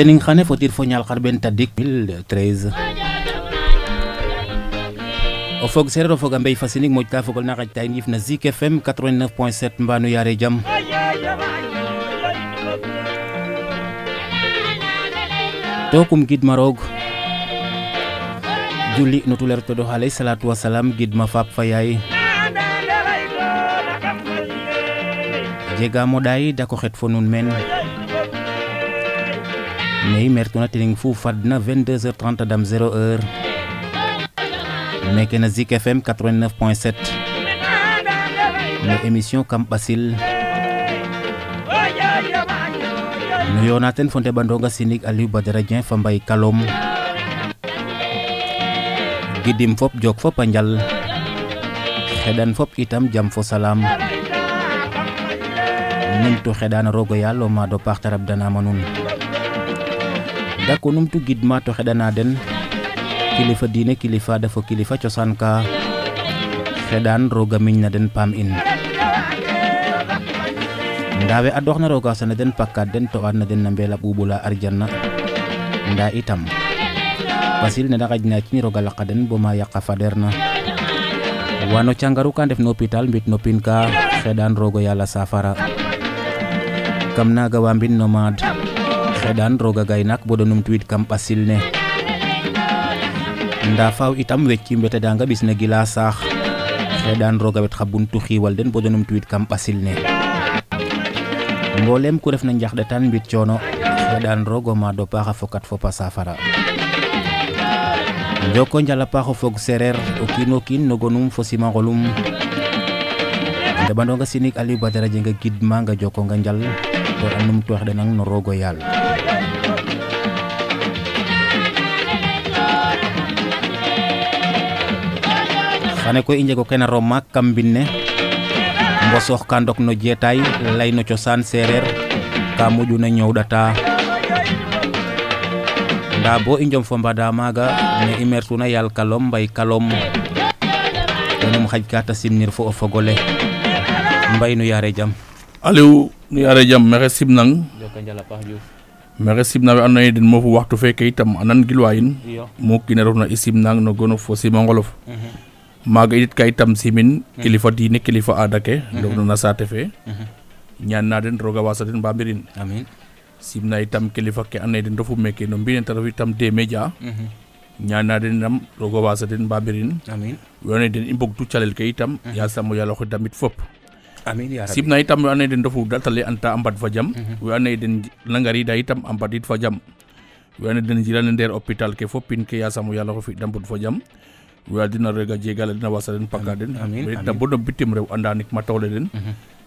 Tening xane faut dire foñal xar ben tadik 2013 o fog serero fog ambey fasinik mo ta fogol na xaj tay ngif na ZIK FM 89.7 mbanu yare jam tokum gid marog julli no tuler to do halay salatu wassalam gid ma fap fayay jega moday da ko xet fo nun men Mei mertuna tiling fu fadna 22h30 dam 0h Mekena ZIK FM 89.7 Mei émission Kam Passil Mei yonaten fonte bandonga sinik Aliou Badara Dieng fambay kalom Gidim fop jok fop panjal Xedan fop itam jam fo salam Nuntu xedan rogo yalo ma do partarab dana manun Dakonum tu gidma to xedana den kilifa diine kilifa dafa kilifa ciosan ka xedan roga miñ na den pam in ndawe adoxna roga sana den pakkat den to adna den nambela bubula arjanna nda itam Passil ne da xajna ci roga laqaden boma yaqa faderna wano cangaru kan def no hopital mbit no pin ka xedan roga yalla safara kamna ga wambin nomad Xedan roga gaynak bodonum tweet Kam Passil ne nda faw itam wecci mbete danga bisne gila sax xedan roga wet xabuntu xiwal den bodonum tweet Kam Passil ne mbolem ku def na njaxde tan mbit coono xedan rogo ma do paxa fokat fo pasafara joko njala paxo fog serer o kinokin nogonum fo sima golum de bandonga sinik Aliou Badara Dieng gid ma nga joko nga njal do anum to xedan no rogo yal Ane ko inje ko kena roma kambine mbosoh kandok no jetai lay no cosan serer kamu juna nyow data ndabo injom fombada maga ne imersuna yal kalom bay kalom num xaj kata simnir fo ofogole mbay nu yare jam Aliou nu yare jam mere simnang mere simna we anoy den mo fu waxtu feke itam anan gilwayin mo kina rona isimnang no gono fo simangolof Maga edit kaitam simin kilifa dine kilifa adake ndogno na satefe nyan na den roga wasaden bambirin amin simna itam kilifa ke anay den dofu meke no mbine taraw itam de media nyan na den nam roga wasaden bambirin amin wone den imbok du chalel ke itam ya samo ya loxo damit fop amin ya rabbi simna itam anay den dofu datale anta ambat fajam we anay den langari da itam ambat dit fajam we anay den jirane der hopital ke fopin ke ya samo ya loxo fi dambut fajam Wadina rega jegal dina wasaden pagaden na bodo bitim rew anda nik matole den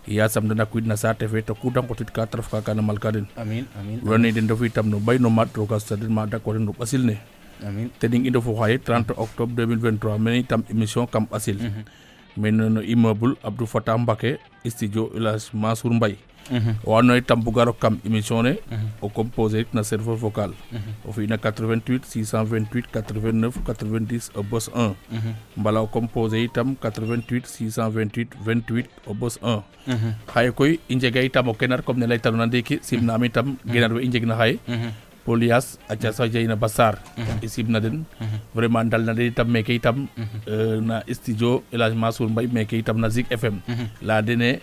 ya sam dana ku dina sa tv to ku dang ko tit 4 ka kana malkaden amin amin woni den do fitam no bayno matro ka saden ma dakor no Passil ne amin teding indo fo xaye 30 octobre 2023 men itam émission Kam Passil men no immeuble Abdou Fatah Mbacké studio Elhadj Mansour Mbaye wano itam bugaro kam émission ne o composé na serveur vocal o fi na 88 628 89 90 o boss 1 mbala o composé itam 88 628 28 o boss 1 xaye koy injega itam o kenar comme ne lay talona ndiki simna am itam genar we injegna xaye polias acha sa jeyna basar simna den vraiment dal na itam meke itam na studio Elhadj Mansour Mbaye meke itam na ZIK FM la dene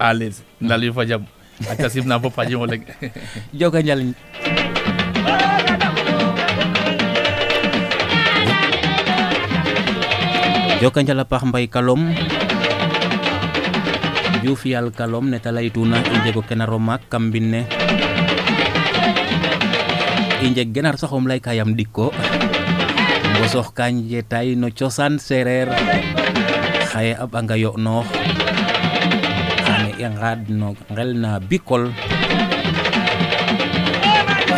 à l'aise ndali fa jam acha simna fo faji mo leg joga ñal joga ñal pax mbay kalom jufial kalom neta laytuna injego kena romak kambine Injek genar soxom lay kayam dikko bosox kanje tay no cosan serer xaye ab anga yo no xane yang rad no ngelna bikol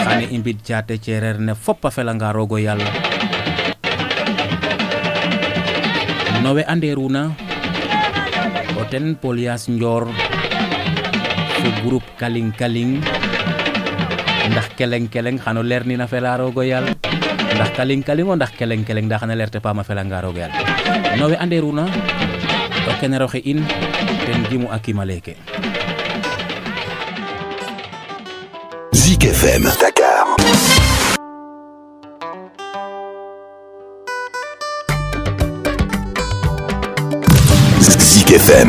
xane imbit jate cerer ne foppa felanga rogo yalla nowe anderuna oten polias njor su grup kaling kaling ndax keleng keleng xano leer ni na fela rogo yalla ndax kaling kaling ndax keleng keleng da xana leer te pa ma fela nga rogo yalla nowe anderuna to kenero xe in ten gimu akimaleke ZIK FM Dakar ZIK FM.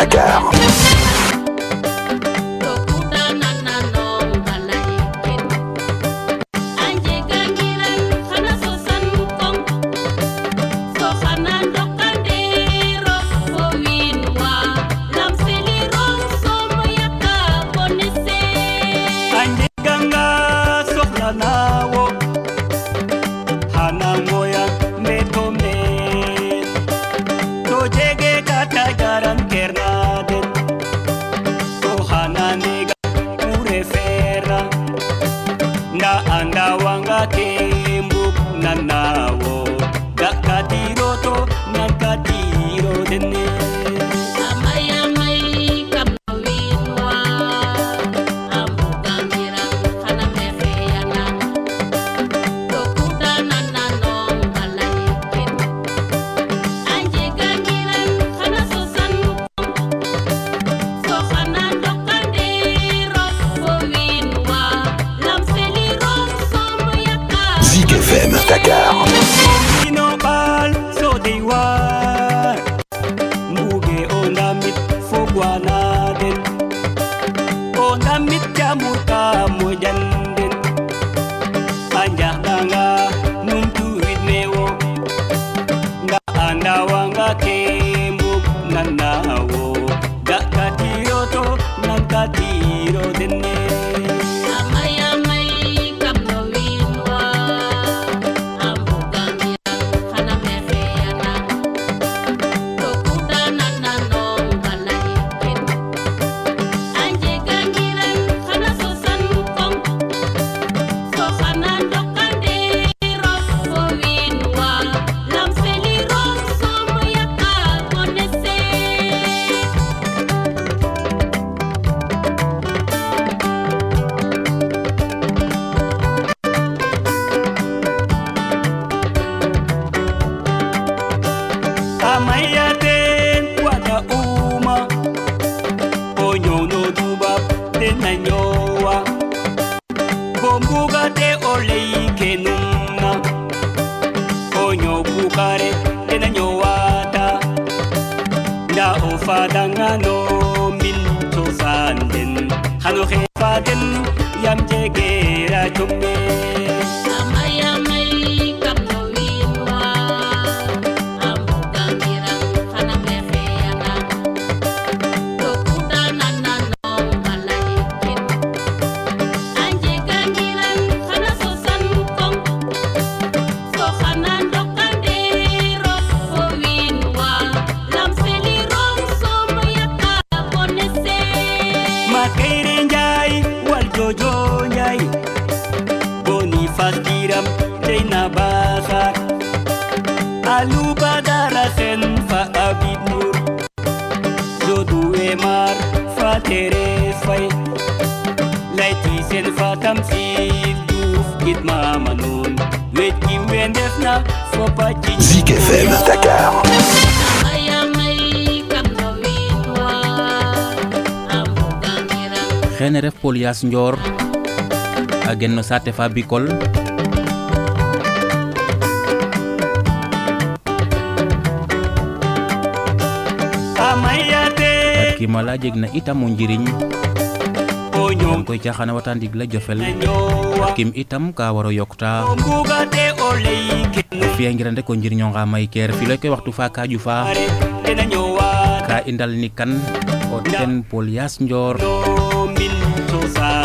Dakar. ZIK FM Dakar. Xene ref Polyas Ndior a gen no saate fa Bikol a kimala jeg na itam o njiriñ on koy caxana wata ndig la jofel kim itam ka waro yokta fiya ngiran rek ko njirño nga may ker fi lay koy waxtu fa ka ju fa ka indal ni kan o ten Pol Yaas Ndior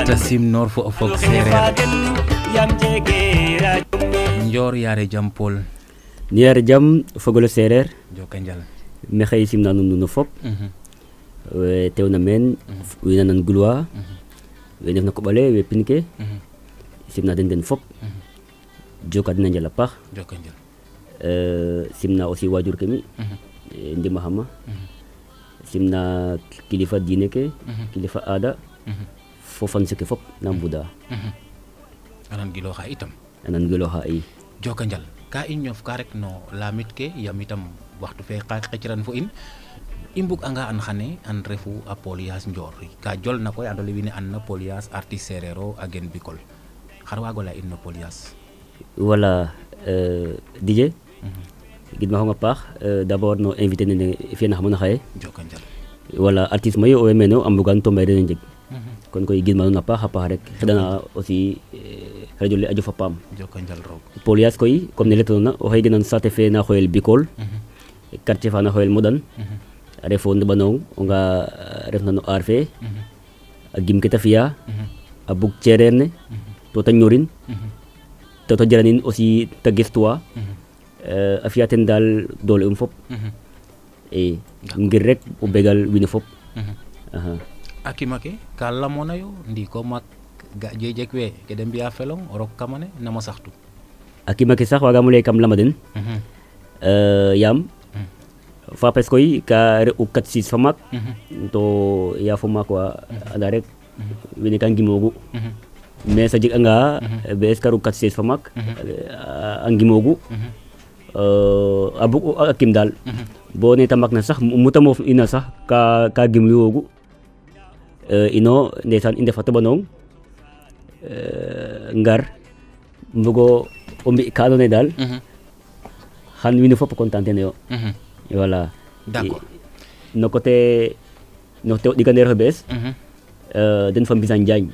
ta simnor fo o fog sereer Ndior yaare jam Pol ni yaare jam fogolo sereer joko njal me xey simna no fop teewna men wi nanan gulwa we def na ko balé we pinké simna den fop joko dina njal pax joko njal simna aussi wajur kemi ndi mahama simna kilifa diine ke kilifa ada fofan seke fop nambuda anan gilo ha itam anan gilo ha ay joko njal ka inyof ka rek no lamit ke yam itam waxtu fe xaciran fo in imbuk anga an xane an refu a Pol Yaas Ndior ka jol na koy andole wini an na Pol Yaas artiste serero agen bikol xar wago la in no Pol Yaas wala DJ gid ma nga pax d'abord no invité ne fi na xamna xaye wala artiste mayo o meno am bugan to may dene jeg kon koy gid ma na pax rek xedana aussi radio li aju fa pam jokanjal rog Pol Yaas koy comme ne letona o hay gënan saté fe na xoyel bikol quartier fa na xoyel modan refo ndu banong nga ref na no arfe ak gim ke tafia abuk cerene to ta ñorin to jaranin aussi ta gestoa afiaten dal dole fop e ngir rek o begal win fop akimake kala mona yo ndi ko mak ga jejek we ke dem biya felong rok kamane na ma saxtu akimake sax waga mulay kam lamaden yam fa pes koy ka re u 46 famak to ya fama ko ada rek wini kan gimogu mais sa jik anga bes karu 46 famak angimogu abu akim dal bo ne tamak na sax mutamo ina sax ka gimluogu ino ndesan inde fato banong ngar mbugo ombi ka do ne dal han wini fop contente ne yo Wala d'accord no côté no te di gander bes den fam bisan jañ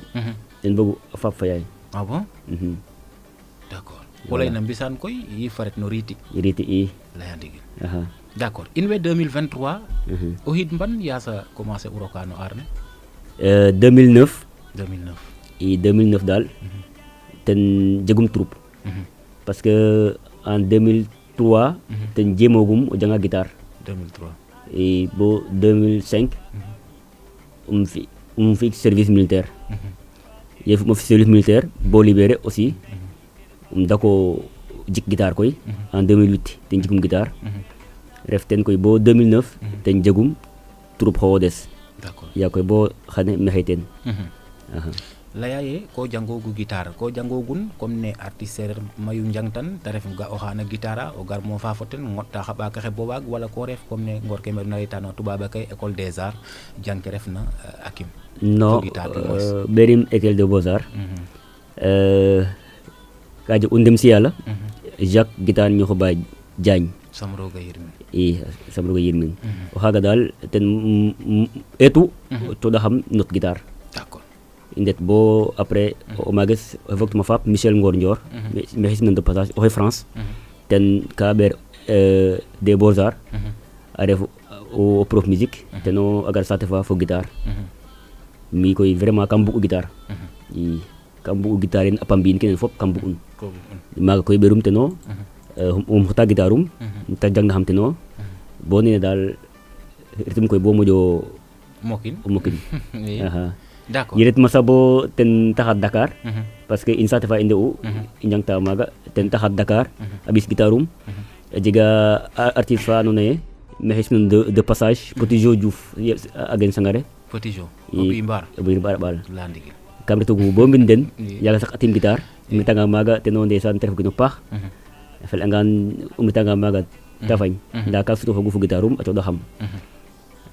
den bëggu fa fayay ah bon d'accord wala ina bisan koy yi faret no riti yi la yandi d'accord in we 2023 o hit mban ya sa commencé urokano arne 2009 et 2009 dal ten jegum troupe parce que en 2003 ten jemogum o janga guitar 2003 et bo 2005 fi service militaire yef mo fi service militaire bo libéré aussi dako jik guitar koy en 2008 ten jigum guitar ref ten koy bo 2009 ten jegum troupe hodes d'accord ya koy bo xane mexeten layaye ko jangogu guitar ko jangogun comme ne artiste mayu njangtan ta ref ga o xana guitara o gar mo fa foten ngotta xaba ka xe bo wag wala ko ref comme ne ngor kemer na itano tubaba kay école des arts jank ref na akim no berim école de beaux arts kaje undem si yalla Jacques guitar ñu xoba jañ samroga yirmi e samroga yirmi o xaga dal ten etu to da xam not guitar Indet bo après au magas evokte ma fap Michel Ngor Ndior mais his nan de passage au France ten kaber des beaux arts arrive au prof musique teno agar saté fa fo guitare mi koy vraiment kambu guitare yi kambu guitare en apambin kenen fop kambu un maga koy berum teno xata guitarum ta jang na xam teno bo ne dal ritum koy bo mojo mokin D'accord. Yiret masabo ten tahat Dakar parce que insa tefa inde u injang ta maga ten tahat Dakar abis gitarum jega artiste fa none mehes nun de passage Potijo Diouf agen sangare Potijo Obimbar bal landigi kambe to go bombin den yaga sax atim gitar mi tanga maga tenon desan terf gino pax fel angan mi tanga maga tafañ da ka sutu fogu gitarum ato do xam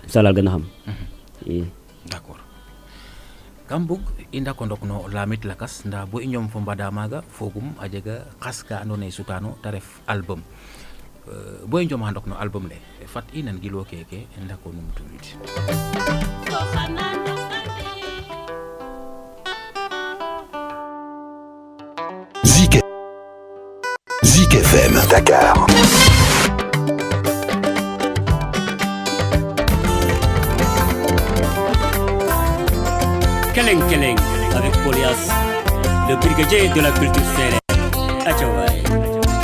salal gëna xam d'accord Kambuk inda kondok no lamit lakas nda bo inyom fombada maga fogum ajega kaska andone sutano taref album bo inyom handok no album le fat inan gilo keke nda konum tulit ZIK FM Dakar Keling Keling avec Polias, le brigadier de la culture serrée.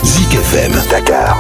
ZIK FM Dakar.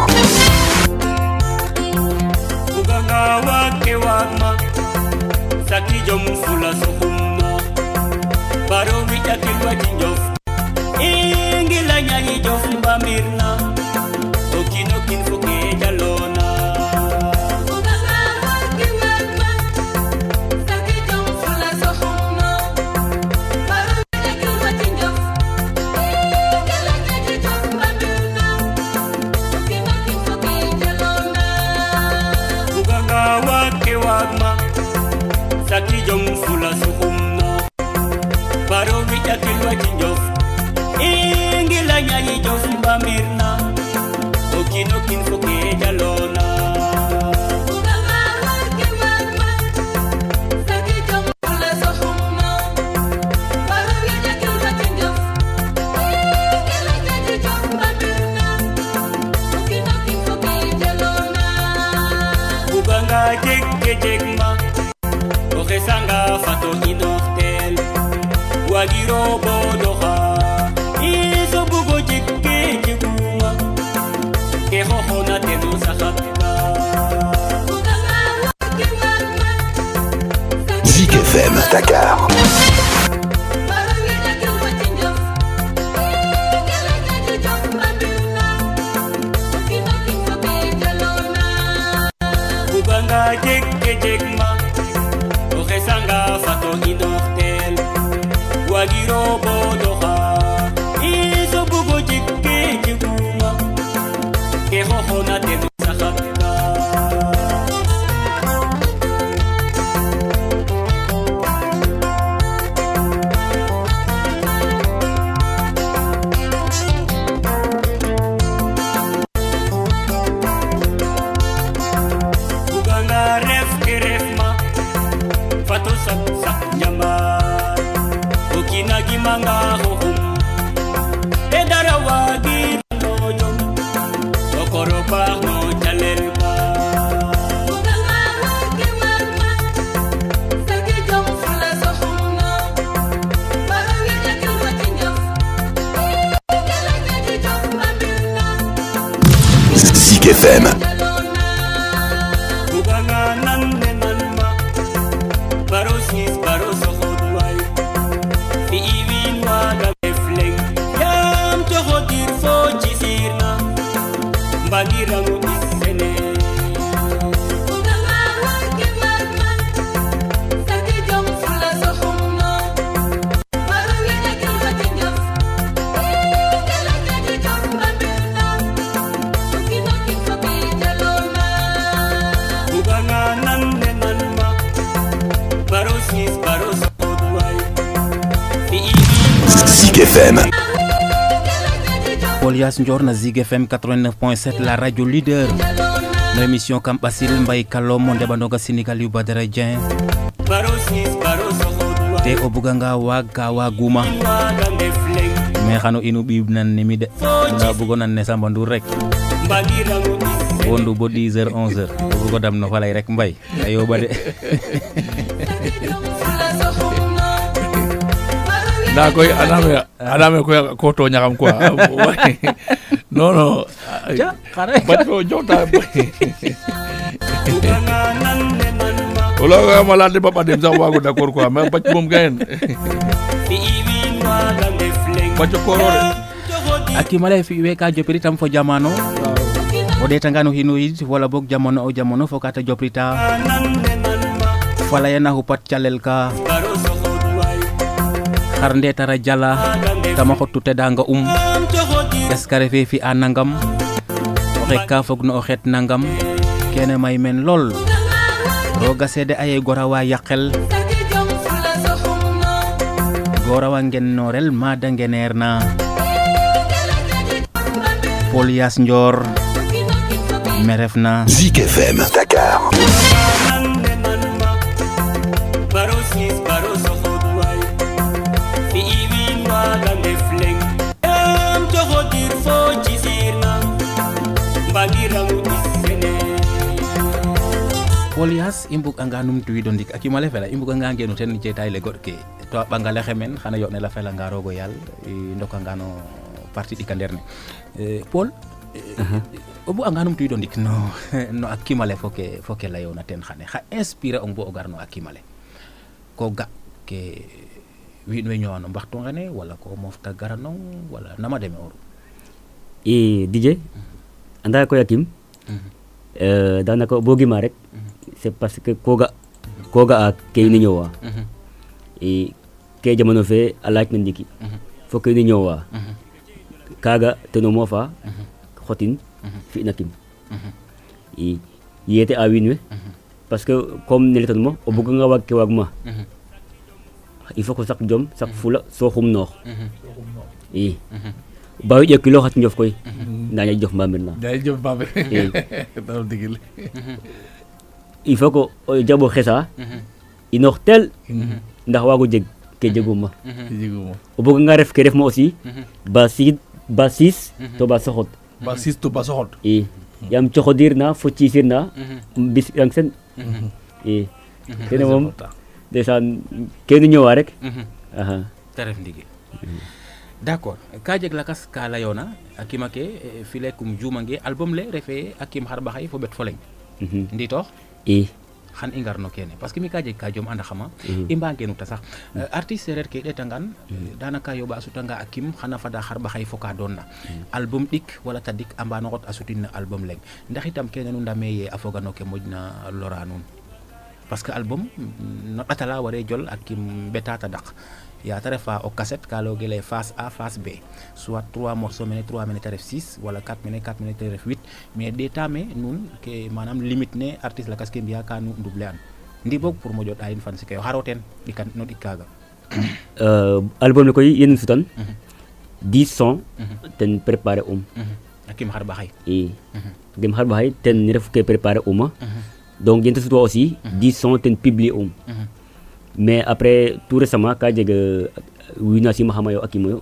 Dakar. Polias Ndior na ZIK FM 89.7 la radio leader. Na émission Kam Passil mbay kalom monde bandoga Sénégal yu badara dien. Te ko buganga waga waguma. Me xano inu bib nan nimi de. Da bugonan ne samba ndur rek. Wondu bo 10h 11h. Bugo dam no falay rek mbay. Ayo ba de. Nah, koi aname koi koto nyakam kwa. No. Ja, kare. Bato jota. Ola ga mala de papa dem zawa go dakor kwa, ma bato mom gaen. Bato korore. Akimale fi weka jopiri tam fo jamano. O de tangano hinuid wala bok jamano o jamano fo kata joprita. Fala yana hupat chalelka. Karnde tara jala tama ko tuté danga eskare fi anangam reka fogno xet nangam kene may men lol roga sede ay gorawa yaqel gorawa ngen norel ma dangenerna Polias Ndior merefna ZIK FM Dakar. Polias imbuk angganum tuwi dondik akimale fela imbuk angangenu ten ni cetay le godke to a ɓangal axe men xana yoɓ ne la fel anga roogo yaal i ndokanga no partie ɗikandeer ne Paul o bu'anga numtu yiɗo ndik no a kimale fo ke layoona ten xane xa inspiré ong bo o gar no a kimale ko ga ke wiin we ñoowano mbaxtu ngene wala ko mofta garanong wala nama deme oru i DJ anda ko yakim danaka bogi ma rek c'est parce que koga a ke ni ñowa e ke jamono fe alaaj na ndiki fo ke ni ñowa kaga teno mo fa khotin fi nakim e yete a winwe parce que comme ne leton mo o bëgg nga wak ke wak ma il faut que sak jom sak fula so xum noox e ba wi jekilo xat ñof koy na ñay jof mbamir na day jof mbamir taw digil il faut que jabo xessa inoxtel ndax wagu jeg ke jeguma o bëgg nga ref ke ref mo aussi basis to ba soxot e yam coxodir na fo ci sirna bis yang sen e kene mom desan kene ñowa rek aha taref ndigil d'accord ka jeg lakas ka layona akima ke filekum jumange album le refe akim harba xay fo bet fo leng ndi tox e xan ingarno kene parce que mi ka jeg ka jom anda xama imba ngenu ta sax artiste serer ke detangan danaka yoba asutanga akim xana fada harba xay fo ka donna album dik wala tadik amba no xot asutin album leng ndax itam kene nu ndame ye afogano ke mojna loranun parce que album no atala ware jol akim betata dak ya tarefa au cassette kalo gele face A face B soit 3 morceaux mené 3 mené taref 6 wala 4 mené taref 8 mais détamé nun ke manam limite né artiste la kaske biya kanu doublé an ndi bok pour mo jot ay fan ci kay haroten dikan no dikaga album ko yeen fi ton 10 sons ten préparé akim harba hay gem harba hay ten ref ke préparé donc yeen toi aussi 10 sons ten publié mais après tout récemment ka jege wina si mahamayo akimoyo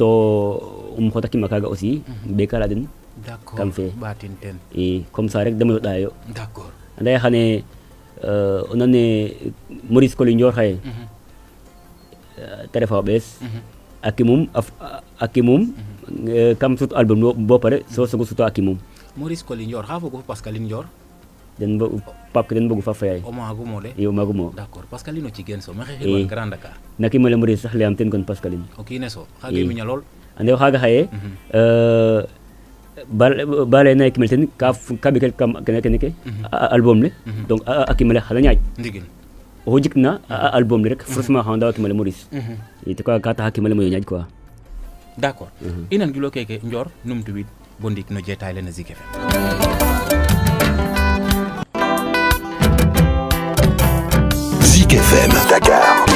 to xota ki makaga aussi be kala den d'accord batin ten et comme ça rek dama dayo d'accord nday xane on ane Maurice Collignor xaye téléphone bes akimum kam sut album bo pare so sogo suto akimum Maurice Collignor xafo ko Pascal Lignor den bo pap ken bo fa fay o magumo de yo magumo d'accord Pascaline ci genso ma xexi wal Grand Dakar naki mala Maurice sax li am ten kon Pascaline ok neso xage mi ñalol ande xaga xaye balay na ekmelten ka bi kel kam keneke album le donc akimale xala ñaaj ndigil o jikna album le rek franchement xanda akimale Maurice et ko ka ta akimale moy ñaaj quoi d'accord inan gi lo keke njor numtu wit bondik no jetaay lena Zik FM ZIK FM Dakar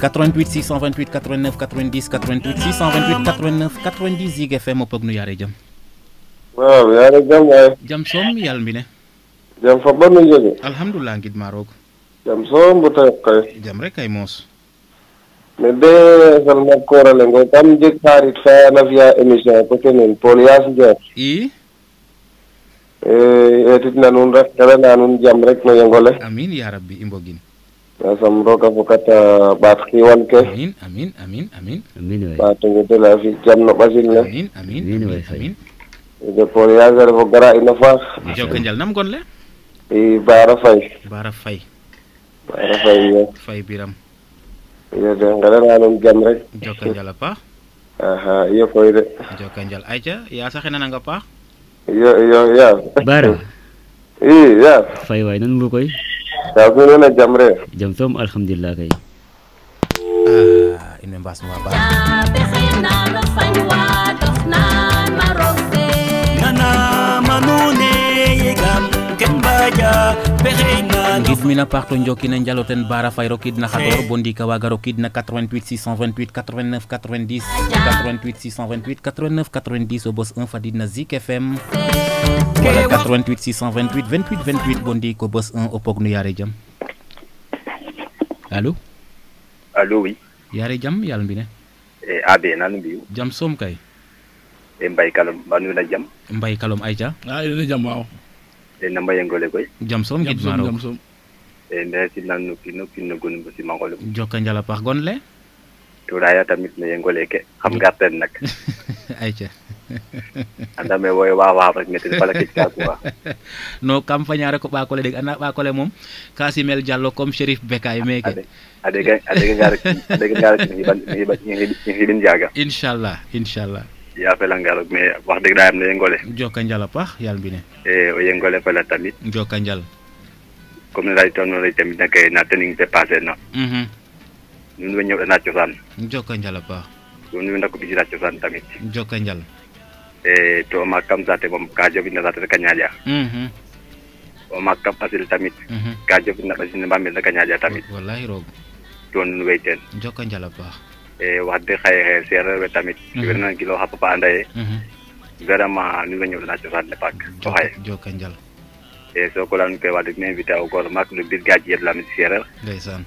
88 628 89 90 88 628 89 90 ZIK FM o pog nu yaare jam waaw yaare jam waay jam som yal mbine jam fa bonu jege alhamdulillah ngid marok jam som bu tay kay jam rek ay mos me de sal ma korale ngoy tam jek tarit fa na via émission ko tenen Paul Yass Ndiaye i etitna nun rek kala nanun jam rek no yengole amin ya rabbi imbogin asam roka bokata batki wonke amin way batu de la fi jam no basil la amin de Paul Yass Ndiaye bo gara ina fa jokko njal nam gonle e bara fay biram ya de ngala nanun jam rek jokko njal pa aha yo koy de jokko njal aja ya saxena nga pa Yo. Bara. Iya. Fay way nan bu koy. Da ko na jamre. Jam som alhamdulillah kay. Ah, ina mbas mo ba. Ya bexina no fay wa doxna marote. Nana manune yegam ken baja bexina. Gifmina parto njokina njaloten bara fay rokid na xator bondika waga rokid na 88 628 89 90 88 628 89 90 obos 1 fadina Zik FM wala 88 628 28 28 bondiko obos 1 opog nu yare jam Allô oui yare jam yal mbine abe nan mbiu jam som kay mbay kalom banu na jam mbay kalom ayja ay na jam waaw namba yang gole koy jamsom git maro jamsom ende sinan no gun bu si mangol jokka njala pax gon le turaya tamit ne yang gole ke xam gatten nak ay ca andame woy waaw rek metti fa la kit ka ko no kam fa ñaare ko ba ko le deg ana ba ko le mom Kasimel Diallo comme Chérif Bekay meke ade ga ni din jaga inshallah ya pelang galak me wax deug da am ne ngolé jokka njala pax yal bi ne o yengolé fa la tamit jokka njal comme lay tono lay tamit nakay na tening dépassé na ñun ñew na ciosan jokka njala pax ñun ndako bi ci na ciosan tamit jokka njal to makam zate mom ka jobina zate ka ñaaja o makam passil tamit ka jobina passil mbamel ka ñaaja tamit wallahi roog don wéyten jokka njala pax wadde xaye seere we tamit wernan kilo ha papa andaye vraiment ni lañu la ci fa de pak to xaye jokka njal so ko lan koy wadde ni invité au gor mak lu bir gadji yeb la mi seere ndaysan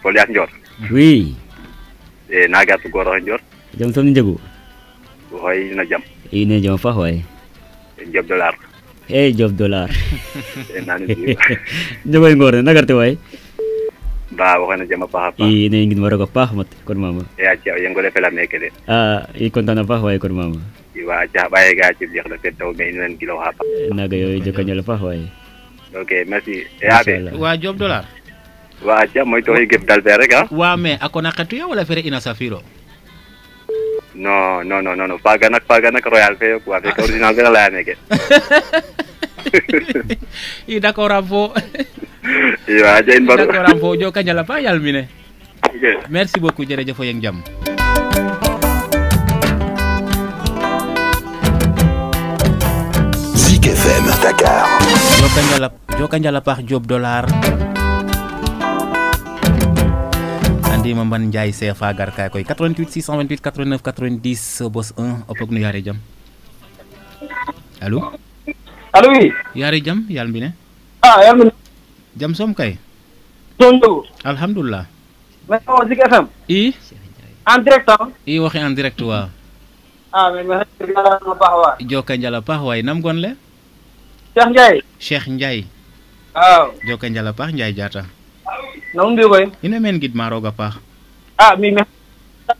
poliak njor oui na gatu goro njor jam tam njegu hoy na jam ine jam fa hoy job dollar nani jobay ngor nagarte way ba waxana jama papa i ne ngin waro ko pahmat kon mama ya ciaw yeng golé fela meke de i kontana pah way kon mama i wa ja baye ga ci jeex na fet taw me ñen kilo ha naga yoy jokka ñal pah way okay merci ya be wa job dollar wa ja moy toy gep dal be rek ha wa me akona xatu ya wala fere ina safiro no paga nak royal fe ko wa fe original de la meke i d'accord bravo iya ajain baru. Orang bojo kan jalan payal mine. Okay. Merci beaucoup jërëjëf yang jam. Zik FM Dakar. Jokan jala pah job dolar. Andi Mamban Ndiaye CFA gar kay koy 88 628 89 90 boss 1 opok nu yaare jam. Allo? Allo wi. Yaare jam yal mine. Yal mine. Jam som kay tondu alhamdulillah mais on zik fm i en direct i waxi en direct wa mais ma xala ma bahwa jokka njala pax way nam gon le cheikh njay jokka njala pax njay jata non bi koy ina men gid ma roga pax mi me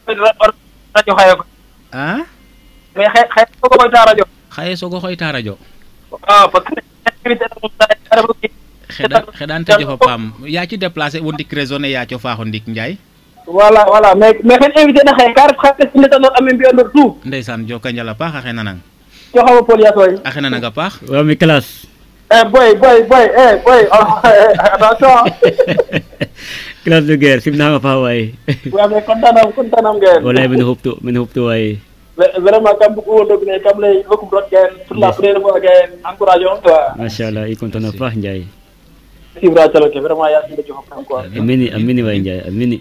radio xaye ko mais xaye ko koy ta radio xaye so ko koy ta radio Xedan tejo pam ya ci déplacer wondik raisonné ya ci faaxo ndik Ndiaye wala mais xen invité na xey karf xasse ci netanor amé bi ndor tout ndaysan jokka njala paax xena nang ci xawa poliatoy xena nga paax wa mi classe boy attention classe de guerre simna nga fa way wa me kontanam guerre wala ben hoptu way vraiment kam ko wodo ne kam lay beaucoup brot gaen pour la première fois gaen encourageant toi machallah i kontana paax Ndiaye Sibra talo ke vraiment ya ci jox xam ko amini way Ndiaye amini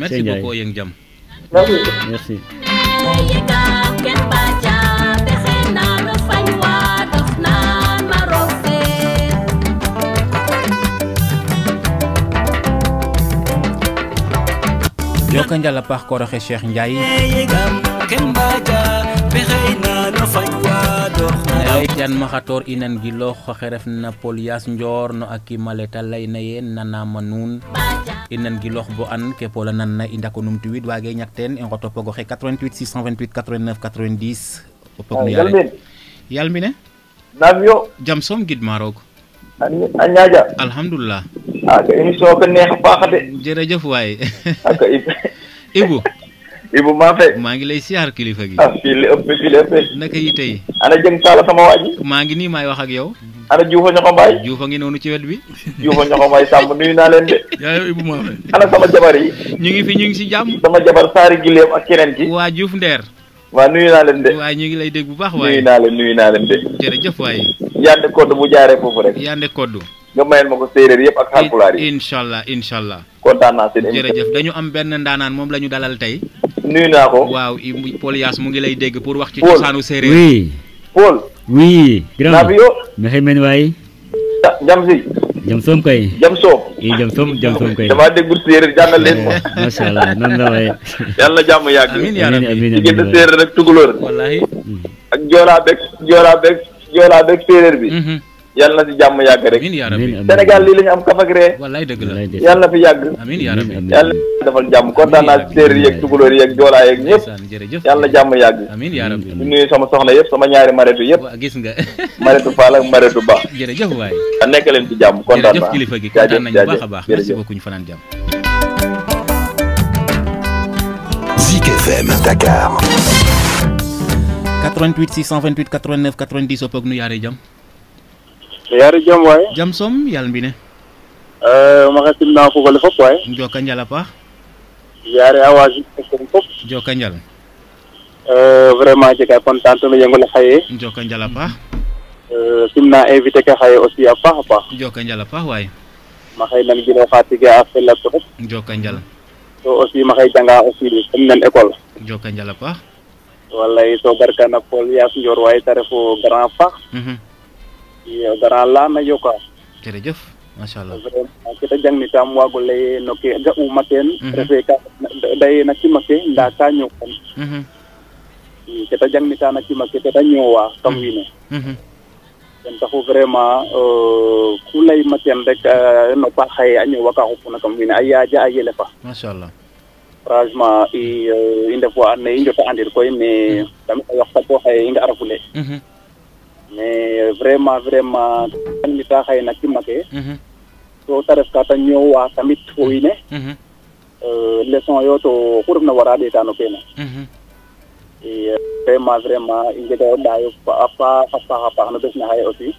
merci beaucoup yang jam merci Jokka njala pax ko roxe Cheikh Ndiaye Aydan Mahator inan gilo xeref na polias njor no aki maleta lay nayen nana manun inan gilo bo an ke pola nan na indako num tuwid wage ñakten en rotopo goxe 88 628 89 90 opok yalmine yalmine navio jamsom gid marog anyaja alhamdulillah aga ini so ko neex baax de jërëjëf waay ak ibu maa ngi lay siyaar kilifa gi fi lepp naka yi tey ana jëm sala sama waji maa ngi ni may wax ak yow ana juufa ngi nonu ci wet bi juufa ñoko mbay sam nuyu na len de ya ibu mafe ana sama jabar yi ñu ngi ci jam sama jabar saari gileem ak keneen gi wa juuf ndeer wa nuyu na len de wa ñu ngi lay deg bu baax waay nuyu na len de jërëjëf waay yande koddu bu jaare fofu rek yande koddu nga mayel mako seereer yépp ak xalpulaar yi inshallah kontaan naa seen jërëjëf dañu am benn ndaanaan moom lañu dalal tey nuyu naa ko waaw polias mu ngi lay dégg pour wax ci cosaanu seereer oui Paul oui grand navio na xey men way jam si jam som kay jam som e jam som jam som kay dama deggu séeréer jangal leen mo ma sha Allah nan la way yalla jamm yag amin ya rabbi ci gëdd séeréer ak tukulóor wallahi ak jola bek séeréer bi yalla ci jamm yag rek amin ya rabbi Sénégal li lañu am kafak ré wallahi deug la yalla fi yag amin ya rabbi yalla defal jamm kontaan na séeréer yi ak tukulóor yi ak jola yi ak ñepp yalla jamm yag amin ya rabbi nuyu sama soxna yépp sama ñaari maretu yépp gis nga maretu Fall ak maretu Ba jërëjëf waay nekk leen ci jamm kontaan na jërëjëf kilifa gi kontaan nañu baaxa baax merci beaucoup ñu fanaan jamm ZIK FM Dakar 88 628 89 90 opok nu yaari jamm Yari jam wae jam som yal mbine makasim na ko gol fop wae njoka njal apa yari awaji fop njoka njal vraiment ci kay content lu yengul xaye njoka njal apa simna invité ka xaye aussi apa njoka njal apa wae ma xay nan gi do fatigue afel ak ko njoka njal so aussi ma xay janga aussi sim nan école njoka njal apa wallahi so barkana pol ya su jor wae tarefo grand fax iya dara la na yoka jërëjëf ma sha Allah kita jang ni tam wagul lay noké ga umaten refé ka day na ci maké nda ka ñew kon kita jang ni ta na ci maké ta ñowa tam winé dan taxu vraiment ku lay maten rek no pa xay a ñowa ka xupuna kam winé ay yaaja ay lefa ma sha Allah franchement inde fois né inde ta andir koy mais dama wax ta ko xay inde arafulé mais vraiment ni ta xay nak ci maké so taref ka ta ñew wa tamit foy né leçon yo to xur na wara de tanu kena et vraiment inge do dayo apa no bes na xay aussi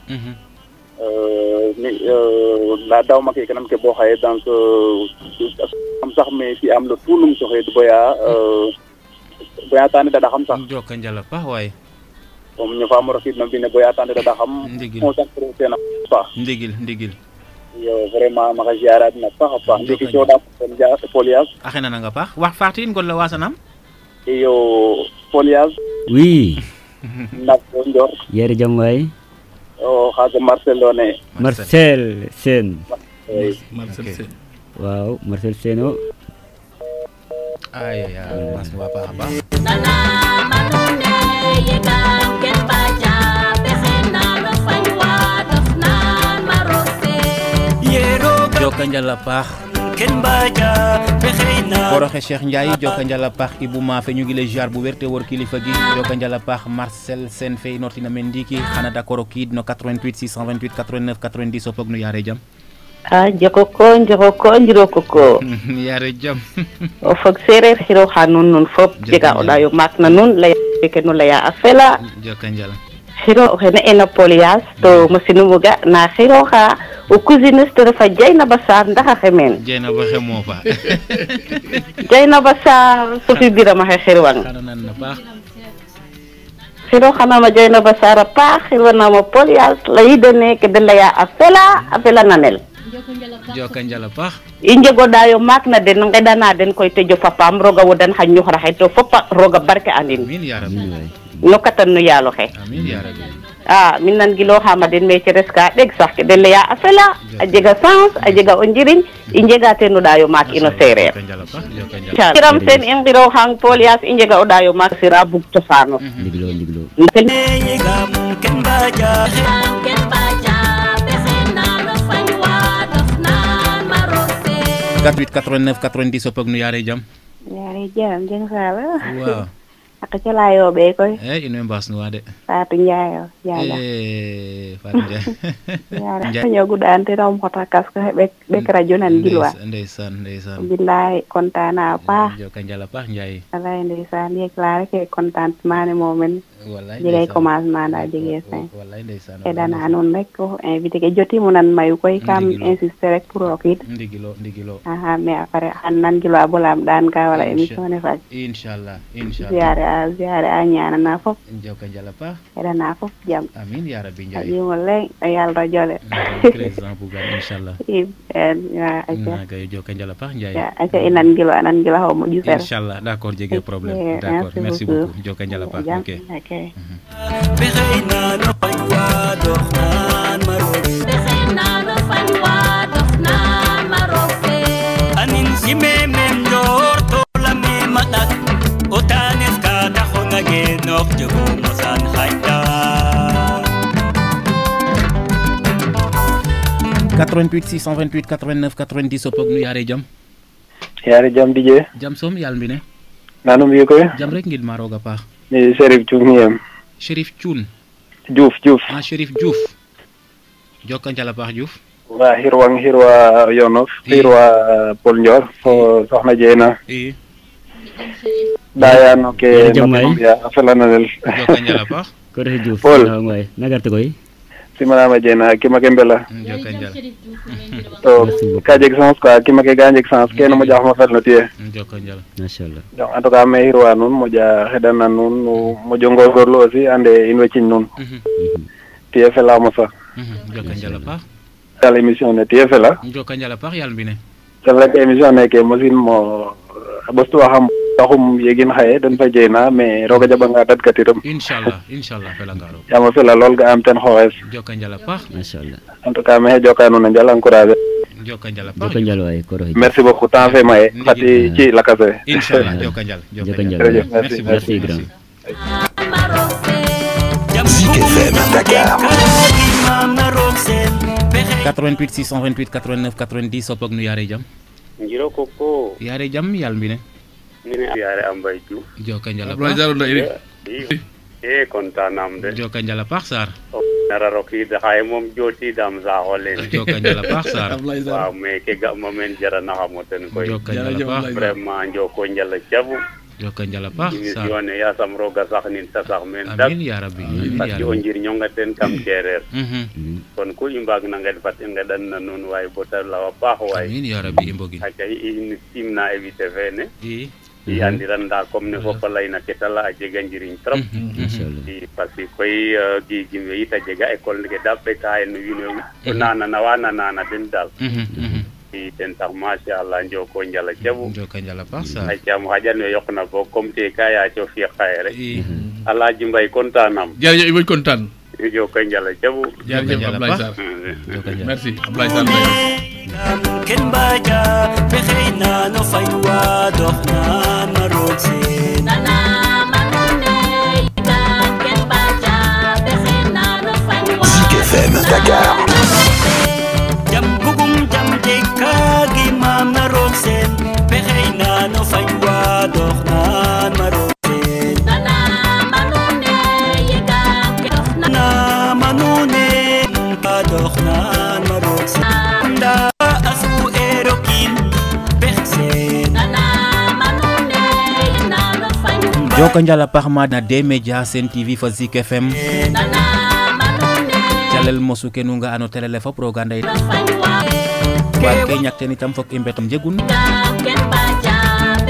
la daw maké kanam ke bo xay donc am sax mais fi am le toulum so xey boya tane da xam sax jokka njala pa way om ñu fa mo rafid na bi ne boy attendre da xam mo sax na pa ndigil yo vraiment ma xiyaraat na pa pa ndiki ci wala ko jaara foliage axena na nga baax wax fatin gol la wasanam yo foliage oui na ko ndor yar jam way o xaga Marcel Seno waaw Marcel Seno ay ya mas wapa ba Koroxe Cheikh Ndiaye joka njala paax Ibou Mafe ñu ngi lay jaar bu wër té wër kilifa gi joka njala paax Marcel Sène Fay nortina mendiki xana d'accord kid no 88 628 89 90 sopok nu yaare jam ah njoko ko yaare jam o fak serer xiro xanun non fop diga o dayo mat na non lay beke no laya afela joka njala xiro xene enapolias to masinu buga na xiro xa o cousine stere fa jeyna basar ndaxa xemen jeyna ba xemo fa jeyna basar so fi birama xeer wang xiro xana ma jeyna basara pa xiro na ma polias lay dene ke de laya afela nanel joka njala pa inje godayo mak na den ngay dana den koy tejo papam roga wodan xañu xaraxay to fopa roga barke anin amin ya rabbi lokatan no yalo xe amin ya rabbi ah min nan gilo xamaden me ci reska deg sax ke den ya afela a jega sans a jega on jiriñ inje ga tenu dayo mak ino serer kiram sen en giro hang polias inje ga odayo mak sira buk tofano diglo Katwit 89 90 sopok nu yaare jam jeng xala waaw ak ci layo be koy inu mbass nu wade Fatou Ndiaye Fatou Ndiaye ñoo gudan te dom xota kas ko be radio nan gilwa ndeysan billahi kontana pa joka njala pa Ndiaye wallahi ndeysan déclaré que contentement ne momen wallahi ngay commencement da jege sen wallahi ndeysan e dana non rek ko invité ke joti mu nan mayu koy kam insister rek pour okit ndigilo aha mais après an nan gilwa bolam dan ka wala émission ne fa inshallah ziare anyana na fop joka njala pa era na fop jam amin ya rabbi Ndiaye yo lay yalla ra jole président buga inshallah ya acha joka njala pa Ndiaye ya acha inan gila homo di fer inshallah d'accord jege problème d'accord merci beaucoup joka njala pa okay be reina no fanywa do man maro be reina no fanywa 88 628 89 90 sopp ak nu yaare jam. Yaare jam DJ. Jam som yalla mi ne. Nanum yo ko. Jam rek ngid ma roga paax. Ni Chérif Diouf mi am. Chérif Diouf. Diouf. Ah Chérif Diouf. Jokkan ci la paax Diouf. Wa hirwa yonof, hirwa Paul Ndior fo soxna Jeena. Ee. Dayano ke afalanal. Jokkan ci la paax. Ko re Diouf na ngoy nagar te koy. Simana ma jena ki ma kembela to ka jek sans ka ki ma ke ganjek sans ke no ma jax ma fel no tie jokanjala machallah donc en tout cas me hirwa nun mo ja hedana nun mo jongor gorlo aussi ande inwe ci nun TFL la mo fa jokanjala pa ta l'émission ne TFL la jokanjala pa yal bi ne c'est vrai que émission ne ke mosin mo bostu xam taxum yegin xaye dañ fa jeyna mais roga jaba nga dat katiram inshallah fela nga ro dama fela lol nga am ten xoxes jokanjala pax inshallah en tout cas me jokanu na jala encourager jokanjala pax jokanjala way ko rohi merci beaucoup temps fe maye fati ci lakase inshallah jokanjala merci merci grand ZIK FM Dakar 88 628 89 90 sopp ak nu yaare jam ngiro koko yaare jam yal mi ne ngene yaare am bay Diouf jokanjala ba jaru na iri e kontanam de jokanjala paxsar dara roki da hay mom joti dam za holen jokanjala paxsar waaw me ke ga momen jara na xamoten koy jokanjala pax vraiment joko njala jabu jokanjala paxsar yone ya sam roga sax nin tasax men dak amin ya rabbi tak yo njir ñongaten kam kerer kon ku imbag na ngad fat ngadan na non way botar lawa pax way amin ya rabbi imbogi akay in simna evite vene yang diranda komne fopa laina ketala aje ganjirin trap di pasti koi gigi weita jaga ekol ke dape kai nu yune nana nawana nana dendal di tentar masya Allah joko njala jabu joko njala pasa aja mu hajan yokna bo komte kai ajo fi khair ala jimbay kontanam jaja ibu kontan joko njala jabu jaja ablaisar merci ablaisar كن باجا بخينا نفاي ودخنا مروتين انا ماني كن باجا بخينا نفاي ودخنا جمبوم جمديكا جي ماما روسين بخينا نفاي ودخنا مروتين انا ماني كنا مانوني بدخنا مروتين jokanjala parmad na de media sen tv fa zik fm jalel mosuke nu nga ano telele fa proganda tam fok imbetam jegun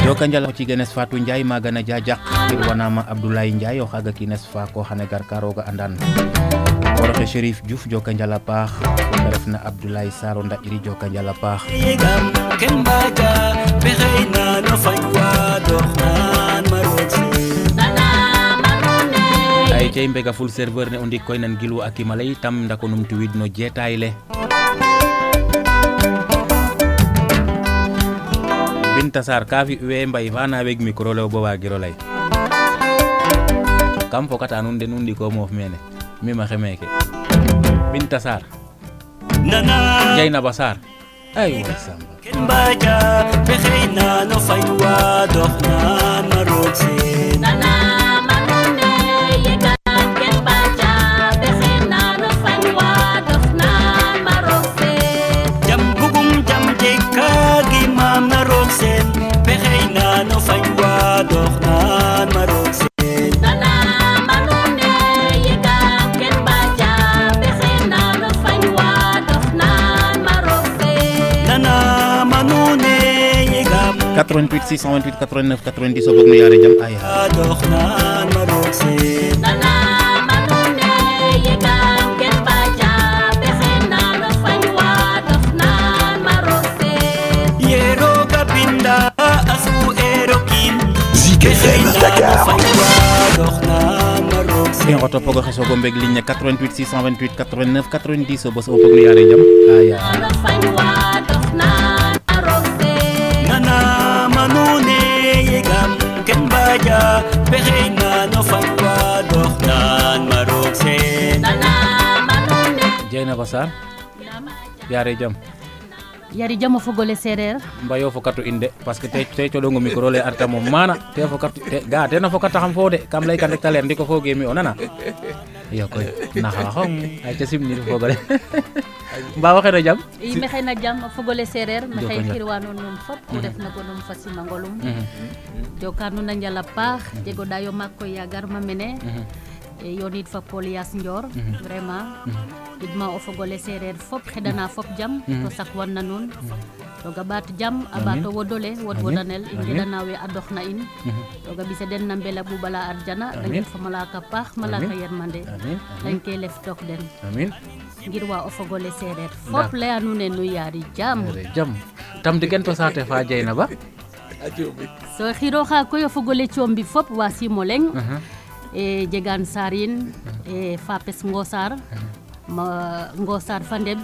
jokanjala ci genes fatu njay magana jajak wanama abdoulaye njay yo xaga ki nes fa ko xane gar karoga andan woro Chérif Diouf jokanjala pax refna abdoulaye saro nda iri jokanjala pax Aicem bega full server ne ondik koy nan gilu akimalay tam ndakonum tuwid no jetay le bintasar kafi we mbay fana weg micro lew bo wagiro lay kam fokata nun den undi ko mof mene mima xemeke bintasar nana jayna basar ay wasam ken baja be xeyna no faywa doxna marotsi nana Katron pizzi 628 89 90 sobat nu yaare jam ay ngoto pogo xeso go mbeg ligne 88 628 89 90 sobat nu yaare jam ay Baja Bereina no fangwa doxnan Marokse Nana Manone Jena Basar Nama yare jam yari jam fo gole serer mbayo fo katu inde parce que te to do ngomi ko role arta mo mana te fo katu ga te na fo kata ham fo de kam lay kan rekta len diko fo gemi onana yo koy na ha hom ay te simni fo gole mba waxe na jam yi me xey na jam fo gole serer me xey xirwano non fop ko def na ko non fasima ngolum do kanu na njala paax te go dayo makko yagar ma mene yonit fa polias ndior vraiment idma o fogole serer fop xedana fop jam to sakwan na nun to gabat jam abato wodole wod wodanel idana we adoxna in to gabise den nambela bu bala arjana dañu fa malaka pax malaka yermande dañ ke lef tok den amin ngir wa o fogole serer fop le anu ne nu yari jam jam tam digen to saate fa jeyna ba so xiro xa ko yo fogole ciombi fop wa simoleng jegan sarin fapes ngosar ngosar fandeb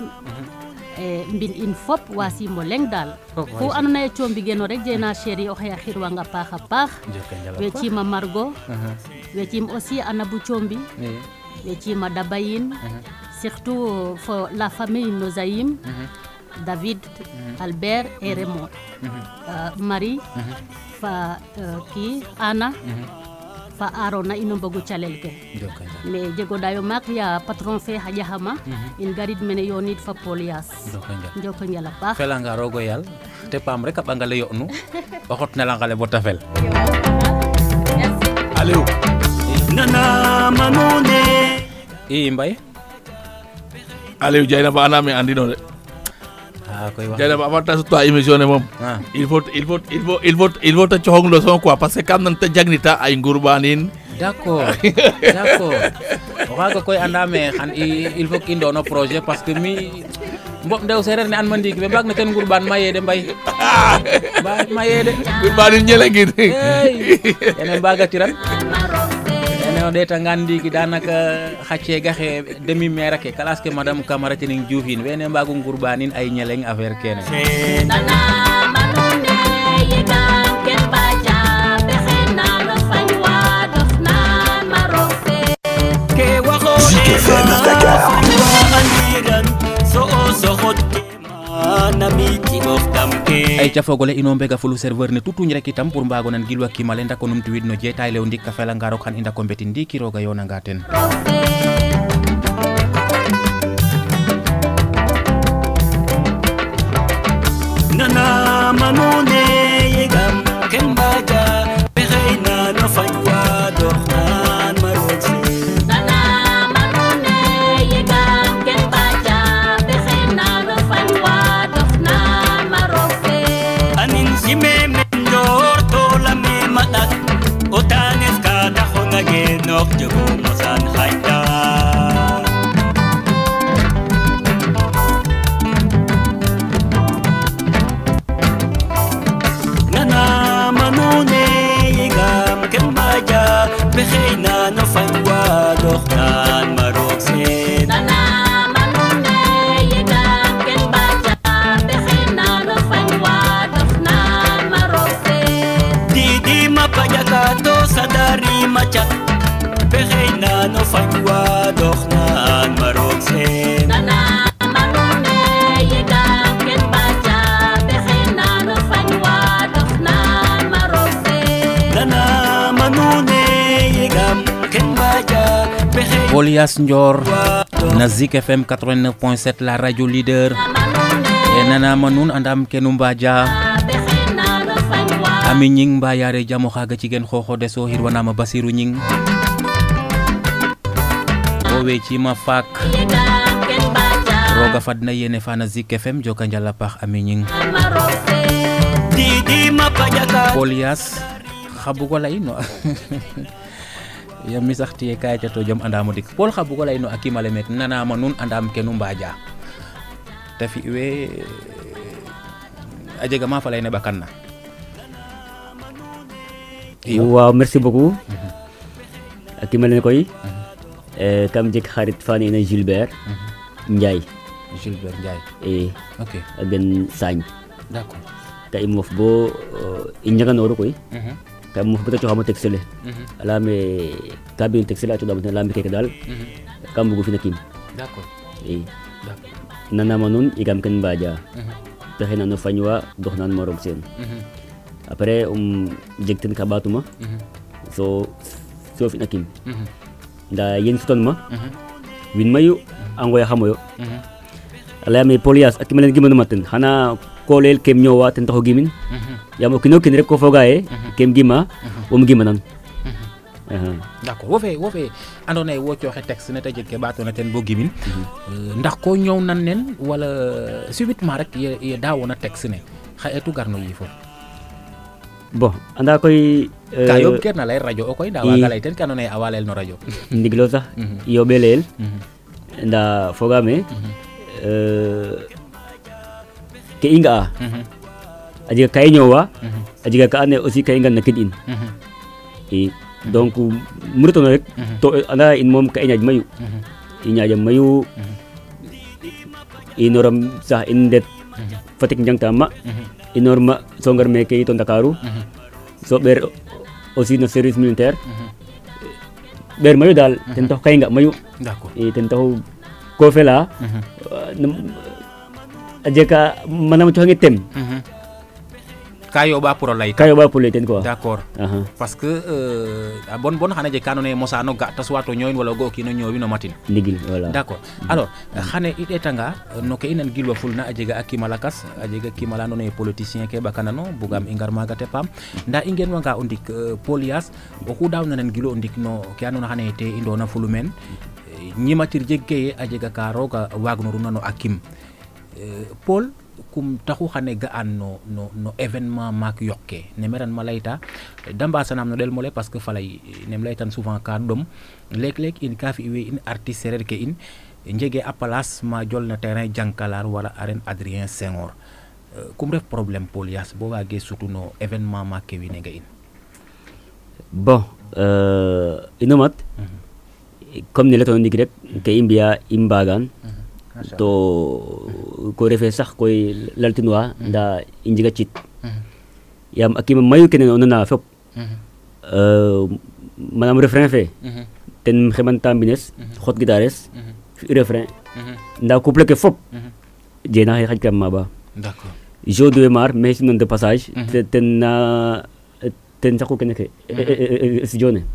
mbin in fop wasi moleng dal ko anuna ciombi geno rek jena chéri o xaya xirwa nga paxa pax we ci ma margo we ci aussi anabu ciombi we ci ma dabayin surtout fo la famille Nozaim David Albert et Raymond Marie fa ki Anna fa arona ino mbogu calel ke me jego dayo mak ya patron fe haja hama in garid mene yonit fa polias joko ngela ba fela nga rogo yal te pam rek ba nga le yonu ba xot na la nga le bo tafel allo nana manone e mbay allo jayna ba anami andino de jadi apa tas itu emisione mom il faut te chong lo son quoi parce que quand on te jagnita ay ngurbanin d'accord waga koy andame xan il faut qu'il donne projet parce que mi mbop ndew serer ne an mandik be bagna ken ngurban maye de mbay ba maye de ngurbanin ñele gi ene baga tiran ene de ta ngandi gi danaka xacce gaxe demi mère ke classe ke madame Camara tining djoufine wene mbagu ngurbanin ay ñeleng affaire kene ZIK FM Dakar ay ca fogole ino mbega fulu serveur ne tutuñ rek itam pour mbago nan gilwa ki malenda ko num tuwid no jetay lew ndik ka fela nga rokhan inda kombetin ndiki roga yona ngaten nana manone yegam kembaja pereina no fanywa dorna Polias Ndior na ZIK FM 89.7 la radio leader enana manun andam kenum baja ami nying bayare jamo xaga ci gen xoxo de so hirwana ma basiru nying owe ci ma fak roga fadna yene fana ZIK FM joka njala pax ami nying Polias xabugo lay no ya misah tie kay to jom andam dik pol xabugo lay no akimale met nana manun andam kenum baja te fi we ajega ma fa lay ne bakanna waaw merci beaucoup akimale koy kam jek xarit fani na Gilbert Ndiaye ok agen sañ d'accord kay mof bo ñaga noru koy kamu betul cuma tekstil, alami kabin tekstil atau dalam tekstil dal, kamu buku fina kim. D'accord. nanamanun igamkan baja. Tahin anu fanywa dohnan morogsin. Apare jektin kabatuma. So sof inakim. Da yen futon ma. Win mayu angoya hamoyo. Alami polias akimalan gimanu matin. Hana kolel kem nyowa tentaho gimin. Yamo kinokin rekko fogae kem gima gimanan. D'accord, wo fe andone wo ci waxe texte ne ta jël ke baatu na ten bo gimin ndax ko ñew nan nen wala subitement rek ya daawona texte ne xayetu garno yi fo bon anda koy kayo ker na lay radio o koy da wa galay ten kanone awalel no radio ndiglo sax yo belel nda fogame ke inga ajiga kay ñowa ajiga ka ane aussi kay nga nakidin donc murto na rek to ana in mom ka iñaj mayu inoram sa indet fatik njang tama inorma songar meke to ndakaru so ber aussi no service militaire ber mayu dal ten tax kay nga mayu d'accord e ten tax ko fela ajeka manam to ngi tem kayo ba pulay ten ko d'accord parce que bon xana je kanone mosano ga taswato ñoyin wala go ki no ñowi no matin ligil voilà d'accord alors xane it etanga no ke inan gilwa fulna ajega akimalakas ajega kimalano ne politicien ke bakanano bugam ingarma ga te pam nda ingen wanga ondik polias o ku daw nanen gilo ondik no ke anona xane te indona fulumen ñimatir jegge ajega ka roga wagno runano akim Paul kum taxu xane ga an no événement mak yokke ne meran malayta damba sanam no del mole parce que falay nem laytan souvent ka dom lek in kafi iwe in artiste serer ke in njege apalas ma jol na terrain jankalar wala arène Adrien Senghor kum ref problème polias bo wage surtout no événement mak wi ne ga in bon inomat comme ni laton dik rek ke imbia imbagan to ko refe sax koy laltinwa nda injiga cit yam akima mayu kenen onana fop manam refrain fe ten xemantam bines xot guitares refrain nda couple ke fop jena xaj kam maba d'accord je dois mar mais non de passage ten taku keneke si jone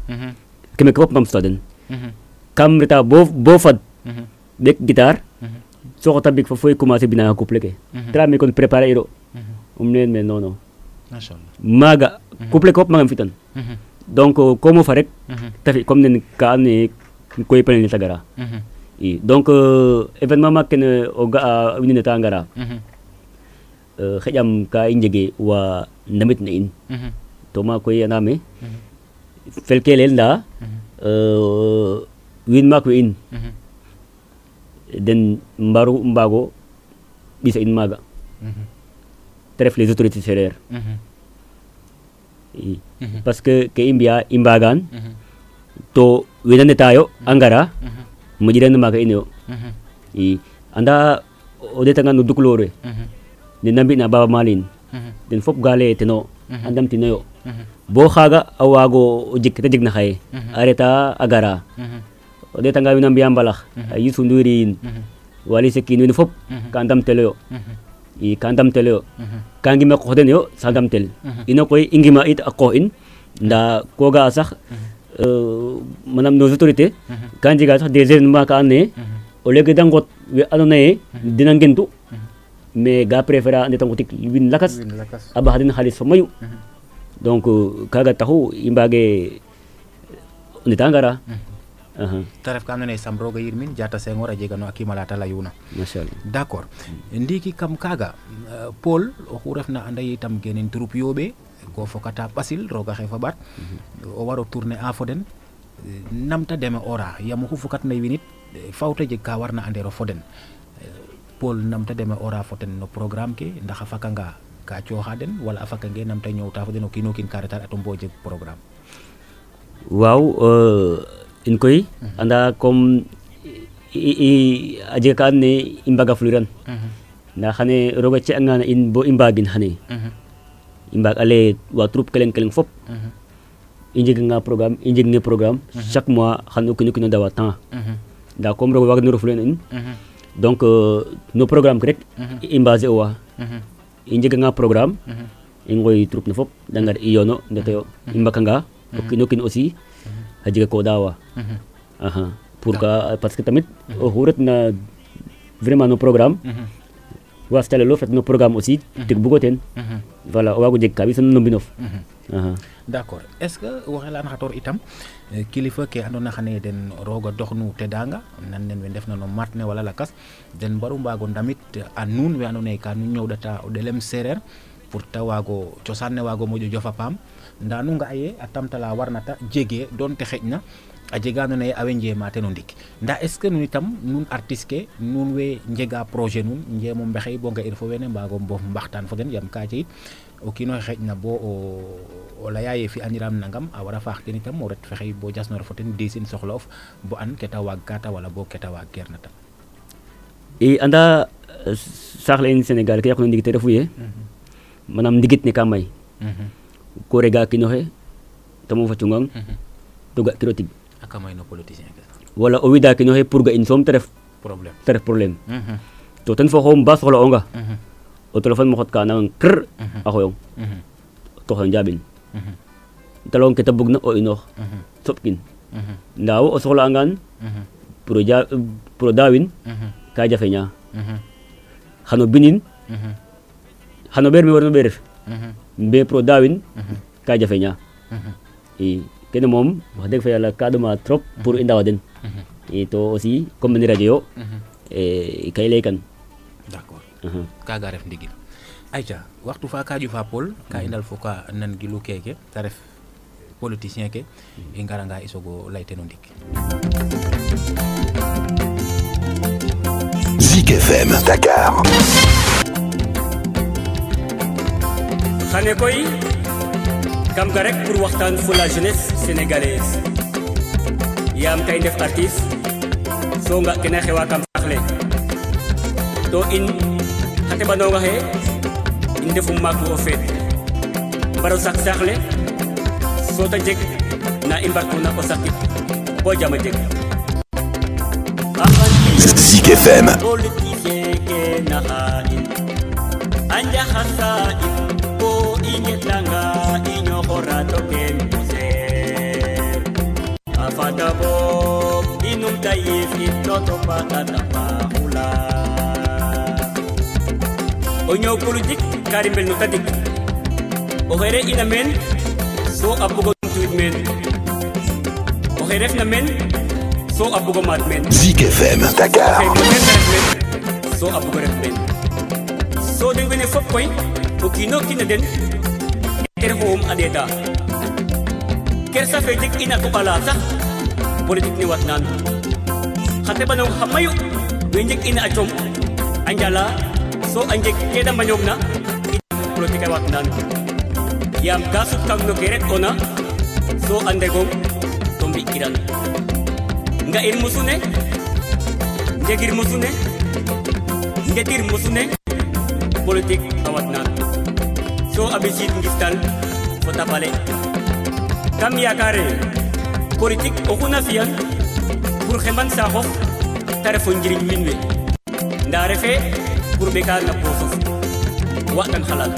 kemek fop mam staden kam reta bo fad dek gitar so ko tabik fa foy commencer bina couple ke tra mi kon préparer iro umnen men non machallah maga couple ko magam fitan donc comme fa rek tafi comme nen ka ne koy pelni tagara et donc événement makene o ga wini ne tangara xejam ka injege wa namit ne in to ma koy aname felkelel da win mak win dan baru mbago bisa in maga tref les autorités serrer parce que imbia imbagan to wedane tayo angara mujiran maga inyo anda odetangan duklore ni nambi na baba malin den fop gale teno andam tinoyo bo khaga awago jikta jigna khay areta agara Ode tangga winam biambalah, ayu sundurin, wali sekin winfop, kandam teleo, kangima koden yo, sandam tel, ino koi ingima it akoin, nda koga asak, manam nozuturite, kanjiga asak dezen makaane, ole gedang kot we anone, dinan gentu, me ga prefera netang kotik win lakas, abahadin halis famayu, donc kaga tahu imbage nitangara. Taraf kan ne samroga yirmin jata sengora jegano akimalata layuna mashallah d'accord ndiki kam kaga Paul oku refna anda yitam genen troupe yobe ko fokata Passil roga xefa bat o waro tourner a foden namta deme ora yamu ko fokat nay winit fawta jeg ka warna andero foden Paul namta deme ora foden no programme ke ndaxa fakanga ka cioxa den wala afaka ngeen namta ñewta foden o kinokin karatar atom bo jeg programme waaw Inkoi, anda kom aja kan ne imbaga fluran, na kane roga ce angan in bo imbagin hane, imbag ale wa trup keleng fop, injek nga program, sak mua kanu kinu dawa tanga, da kom roga wagnur fluran in, donc no programme rek imbasé wa injega nga programme ingoy troupe no fop dangar iyono ndeteyo imbakanga okino kin aussi hajiga ko dawa aha pour ka parce que tamit huret na vraiment no programme wa stale lo fait no programme aussi tek bugoten voilà wago jeg ka bi son no binof d'accord est-ce que waxela na xator itam kilifa ke andona xane den roga doxnu te danga nan nen we def na no matne wala lakas den baru mbago ndamit anun we andone ka nu ñew data o delem serer pour tawago ciosanne wago mojo jofa pam ndanu nga aye atamtala warnata jege don te xejna ajega no ne awe njema te no ndik nda est ce que nun itam nun artiste nun we njega projet nun njemo mbexey bo nga il faut wene mbago mbof mbaxtan fo den yam ka ci o kino xejna bo o la yaye fi aniram nangam awara faax den itam mo ret fexey bo jasno fo den desin soxlof bo an keta wagata wala bo keta wagernata e anda saxlen Senegal ke yakno ndik te refuye manam ndigit ne kamay ko rega kino he tamu fa tungang doga tiroti akamay no politicien wala o wida kino he pour ga in som teref problème to tan fo hom bas wala onga o telefon mo xot ka nang kr ahoyong to xon jabin talon ke tabugna o ino topkin ndaw o soxla ngan pro dawin ka jafeña xano binin xano ber mi warno beref be pro dawin ka jafeña e kene mom wax deug fa yalla kaduma trop pour indawaden e to aussi comme ni radio e kay lekan d'accord ka ga ref ndigi ayta waxtu fa ka ju fa pol ka indal foka nan gi lu keke ta ref politicien ke e ngara nga isogo layte no ndik ZIK FM Dakar xane koy kam ga rek pour waxtaan fu la jeunesse sénégalaise yam kay def artiste so nga kena xewa kam saxle to in xate ba no nga he in defu mako o fet baro sax saxle so ta jeg na imbarku na ko sakit bo jama jeg ZIK FM anja hasa bo inget langa Orato que mujer afata bo inum taif itoto patata pahula onyo politik karimel nutadik ohere inamen so abugo tuitmen ohere namen so abugo matmen ZIK FM Dakar so abugo refmen so dengene fop koy okino kinaden ker home adeta ker sa fetik ina ko palasa politik ni watnan khate banong hamayu wenjek ina acom anjala so anjek keda manyogna politik watnan yam kasut kang no keret ona so andegom tombikiran nga irmusune jegir musune ngetir musune politik awatnan so abijit ngistal kota pale kam yakare politik okuna fiyan pour xemban sa xof telefon njiriñ minwe nda refe pour bekar na prosof waxtan xalal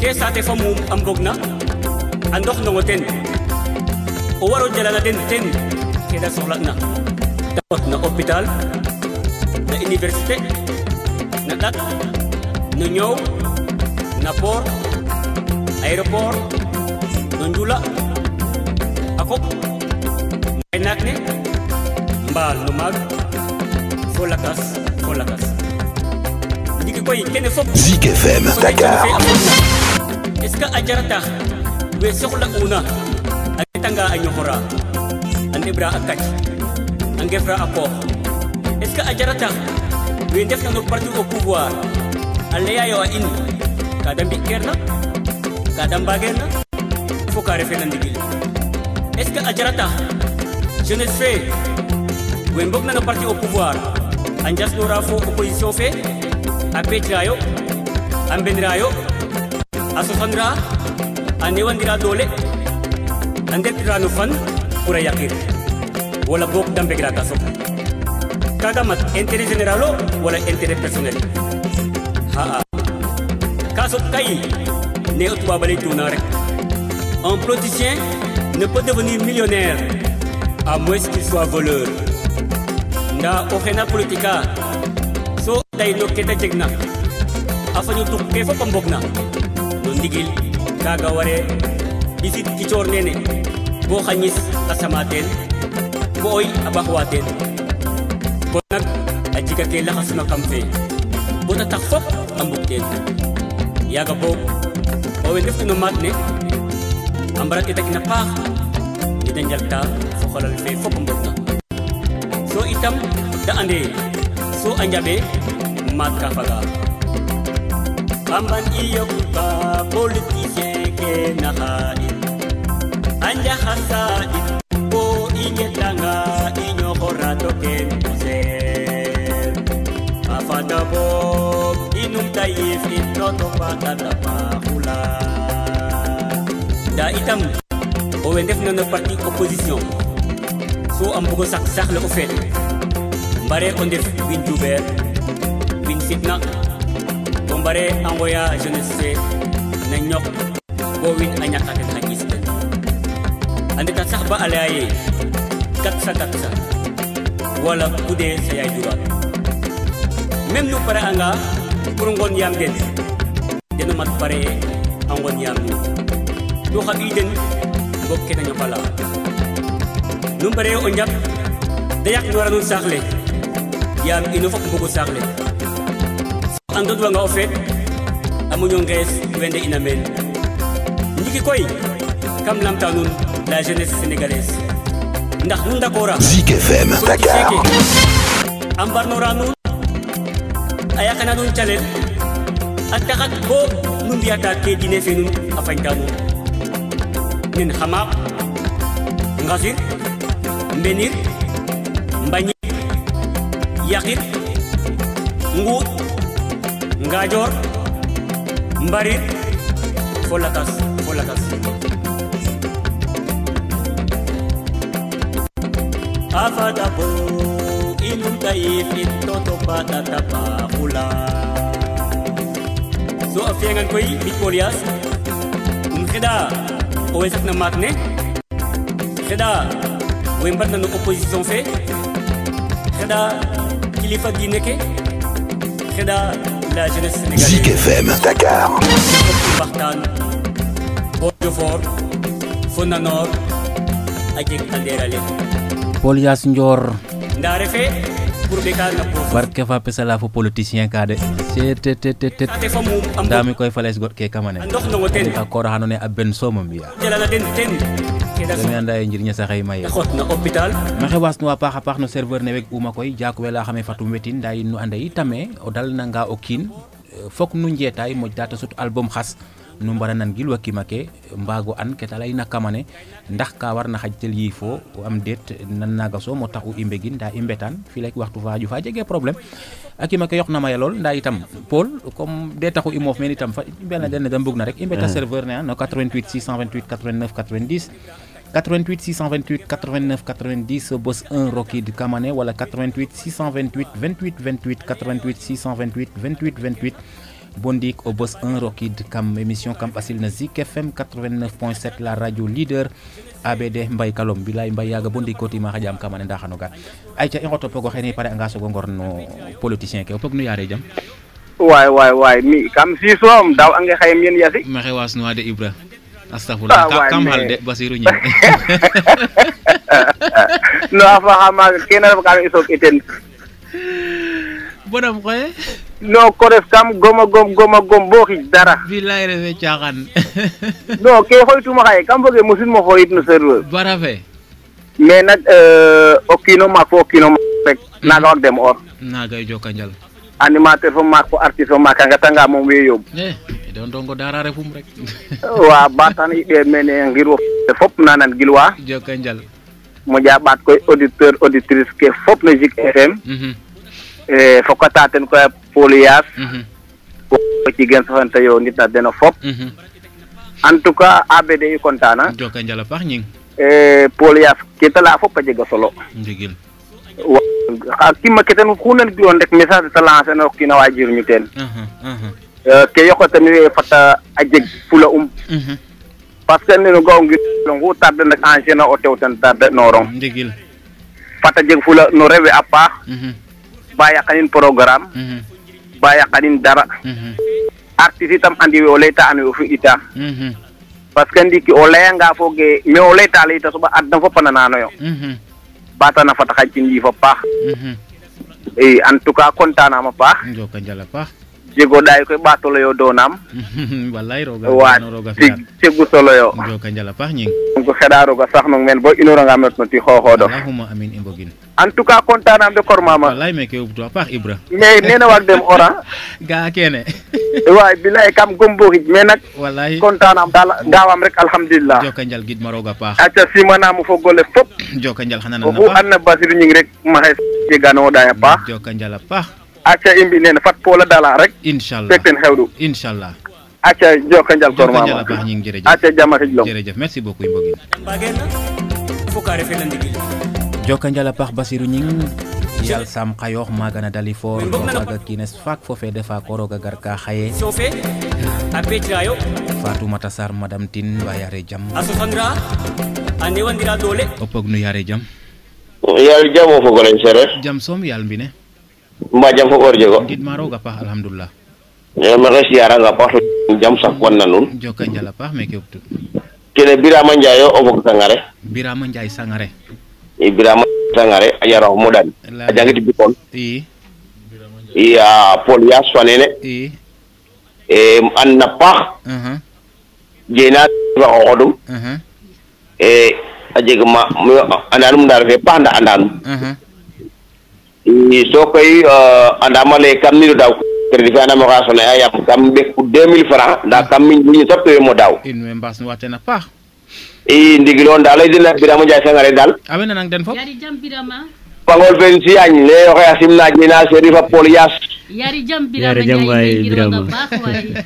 ke saate fa mum am bogna andox no ten o waro jalana ten ke da soxla na tawat na hôpital na université na dak no ñow napor aéroport nonjula akop enakne mbal no mag folakas dik koy kene fop ZIK FM Dakar est-ce que ajarata we soxla una ak tanga añu xora ande bra akaj ange fra akop est-ce que ajarata we def na no parti au pouvoir aleya yo in kadang pikirna kadang bagirna fukare fenan digil est-ce que ajarata jeunesse fe wembok na parti au pouvoir anjas do rafo opposition fe apetrayo ambendrayo asosandra anewandira dole andetrano fan pura yakir wala bok dambe grata sok kagamat intérêt général wala intérêt personnel haa kaso kay ne utba balay tuna rek un politicien ne peut devenir millionnaire à moins qu'il soit voleur nda ofena politika so day no keta jegna afanyu tuk ke fo pambokna non digil kaga ware bisit ki chornene bo khanyis asamaten boy abahwaten bonak ajika ke lakas na kamfe bota takfok ambukten yaga bo o wendef no matne ambarat kita kina pa iden jalta fo kholal fe fo pambokna so itam da ande so anjabe mat ka faga amban iyo ba politike ke nahani anja hasadi Inyetanga inyo korato kenduser Afadabok inum taif intoto patata hula Da itam Owendef nana parti opposition So ambugo sak-sak le ofet Mbare ondef win juber Win fitna Bombare angoya jeunesse Nanyok Bowin anyakatet nakisten Ande tatsah ba alaye Katsa-katsa, wala kude saya juga. Mem nu para angga kurungon yang den, denomat pare anggon yang nu. Nu kabiden bok kena nyapala. Num pare onjap dayak nuara nun sakle, yang inufok buku sakle. Ando dua nga ofet, amun yung guys wende inamen. Niki koi kam lam tanun la jeunesse sénégalaise. Ndak nunda kora ZIK FM Dakar ambar noranu ayakana nun challenge atakat bo nun biata ke dine fenun afain kamu nin khamab ngazir menir mbani yakit ngut ngajor mbarit folakas Afadabo inum taif intoto patata pahula So afiangan koi bitpolias Umkheda oesak na matne Kheda wembat na no opposition fe Kheda kilifa dineke Kheda la jeunesse sénégalaise ZIK FM Dakar Bartan Bordeaux Fonanor Ajek Alderale Polias njor ndarefe pour beka na barke fa pesala fo politicien ka de tet ndami koy fales got ke kamane akor hanone aben soma mbiya dami andaye njirnya saxay maye xotna hôpital maxe wasnu wa paxa pax no serveur ne wek uma koy jakwe la xame fatum wetin day nu andayi tamé o dal nanga okin fok nu njetay mo data sut album khas Numbara nan gil wakimake mbago an ketalay nakamane ndax ka warna xajtel yi fo am det nan nagaso mo taxu imbegin da imbetan fi lek waxtu faaju fa jege problème akimake yok na ma yalol nda itam paul comme de taxu imof men itam fa benn den dam bëgg na rek imbeta serveur ne no 88 628 89 90 88 628 89 90 boss 1 rocky de kamane wala 88 628 28 28 88 628 28 28 Bondik au boss 1 Rockid Kam émission Kam Passil na Zik FM 89.7 la radio leader ABD Mbay Kalom Bilay Mbay yaga Bondik ko tima xajam kam ne ndaxano ga ay ca ngoto pogo xene pare anga so ngorno politicien ke pog nu yare jam way mi kam si som daw anga xayem yen yasi ma xewas no ade Ibra astafurlah kam hal de basiru ñi no afa ma kenal ka isok iten bonam koy no ko def kam goma gom bo xij dara billahi refe tiaxan no ke xoytuma xaye kam foge musin mo xoyit no serveur bara fe mais nak okino ma fo okino rek naga ak dem or naga joka njal animateur fo mak fo artiste fo mak nga tanga mom we yob don dongo dara refum rek wa batan ide mene ngir wo fop nanan gilwa joka njal mo jabat koy auditeur auditrice ke fop na Zik FM fokata ten ko polias ko ci gen sante yo nit na deno fop en tout cas abd yu kontana joka njala pax ñing polias ki tala fop ka jega solo ndigil hakim maketen hunan di on rek message talance na okina wajir ñu ten ke yokata ni fata ajeg fula parce que no go ngi longu tad nak ancien o tew tan tad norong ndigil fata jeg fula no rewe apa bayakanin program bayakanin dara artis itam andi oleta anu fi ita parce que ndiki olaya nga foge me oleta leita suba adna fo pananano yo bata na fata kajin yi fo pa e en tout cas kontana ma pa njoka jala pa jego dai ko bato lo yo donam wallahi roga roga fi cegu solo yo njoka jala pa nyi ko xedaro ga sax nok men bo inora nga metno ti xoxodo allahumma amin imbogin en tout cas kontana am de kormama wallahi me ke ubto pa ibra me nena wak dem ora ga kene waay billahi kam gombo hit me nak wallahi kontanam dal ngawam rek alhamdulillah jokanjal gid maroga pa acca simana mu fo golle fop jokanjal hanana na ba anna basir ñing rek ma xey ci gano daaya pa jokanjal pa acca imbi nena fat pola dala rek inshallah tekten xewdu inshallah acca jokanjal korma acca jama ci lom jerejef merci beaucoup mbogin fukare fe ndigil jokanjal pa basiru ñing yal sam kayoh magana dalifor aga kines fak fofe defa koroga garka haye sofe apetirayo fatu matasar madam tin wayare jam asusandra anewan dira dole opognu yare jam yal jam o fogolen sere jam som yal bine ma jam fogor jego gid maroga pa alhamdulillah ya mares yara nga pa jam sakwan nanun joka jala pa meke optu kene birama njayo obok sangare birama njay sangare birama sangare aya raw modan aja ngi dibikon iya polias fanene anna pa jena rahodum aja gema ananum dar fe panda andan i sokay andamale kam ni daw crédit fa na mo rasone aya kam be 2000 francs da kam ni sapte mo daw in me mbas no watena pa i ndigilon dalay dina birama jay sangare dal amena nang den fop yari jam birama pangol benci agni le waxe asim najina serifa polias yari jam birama ndigilon ba waxe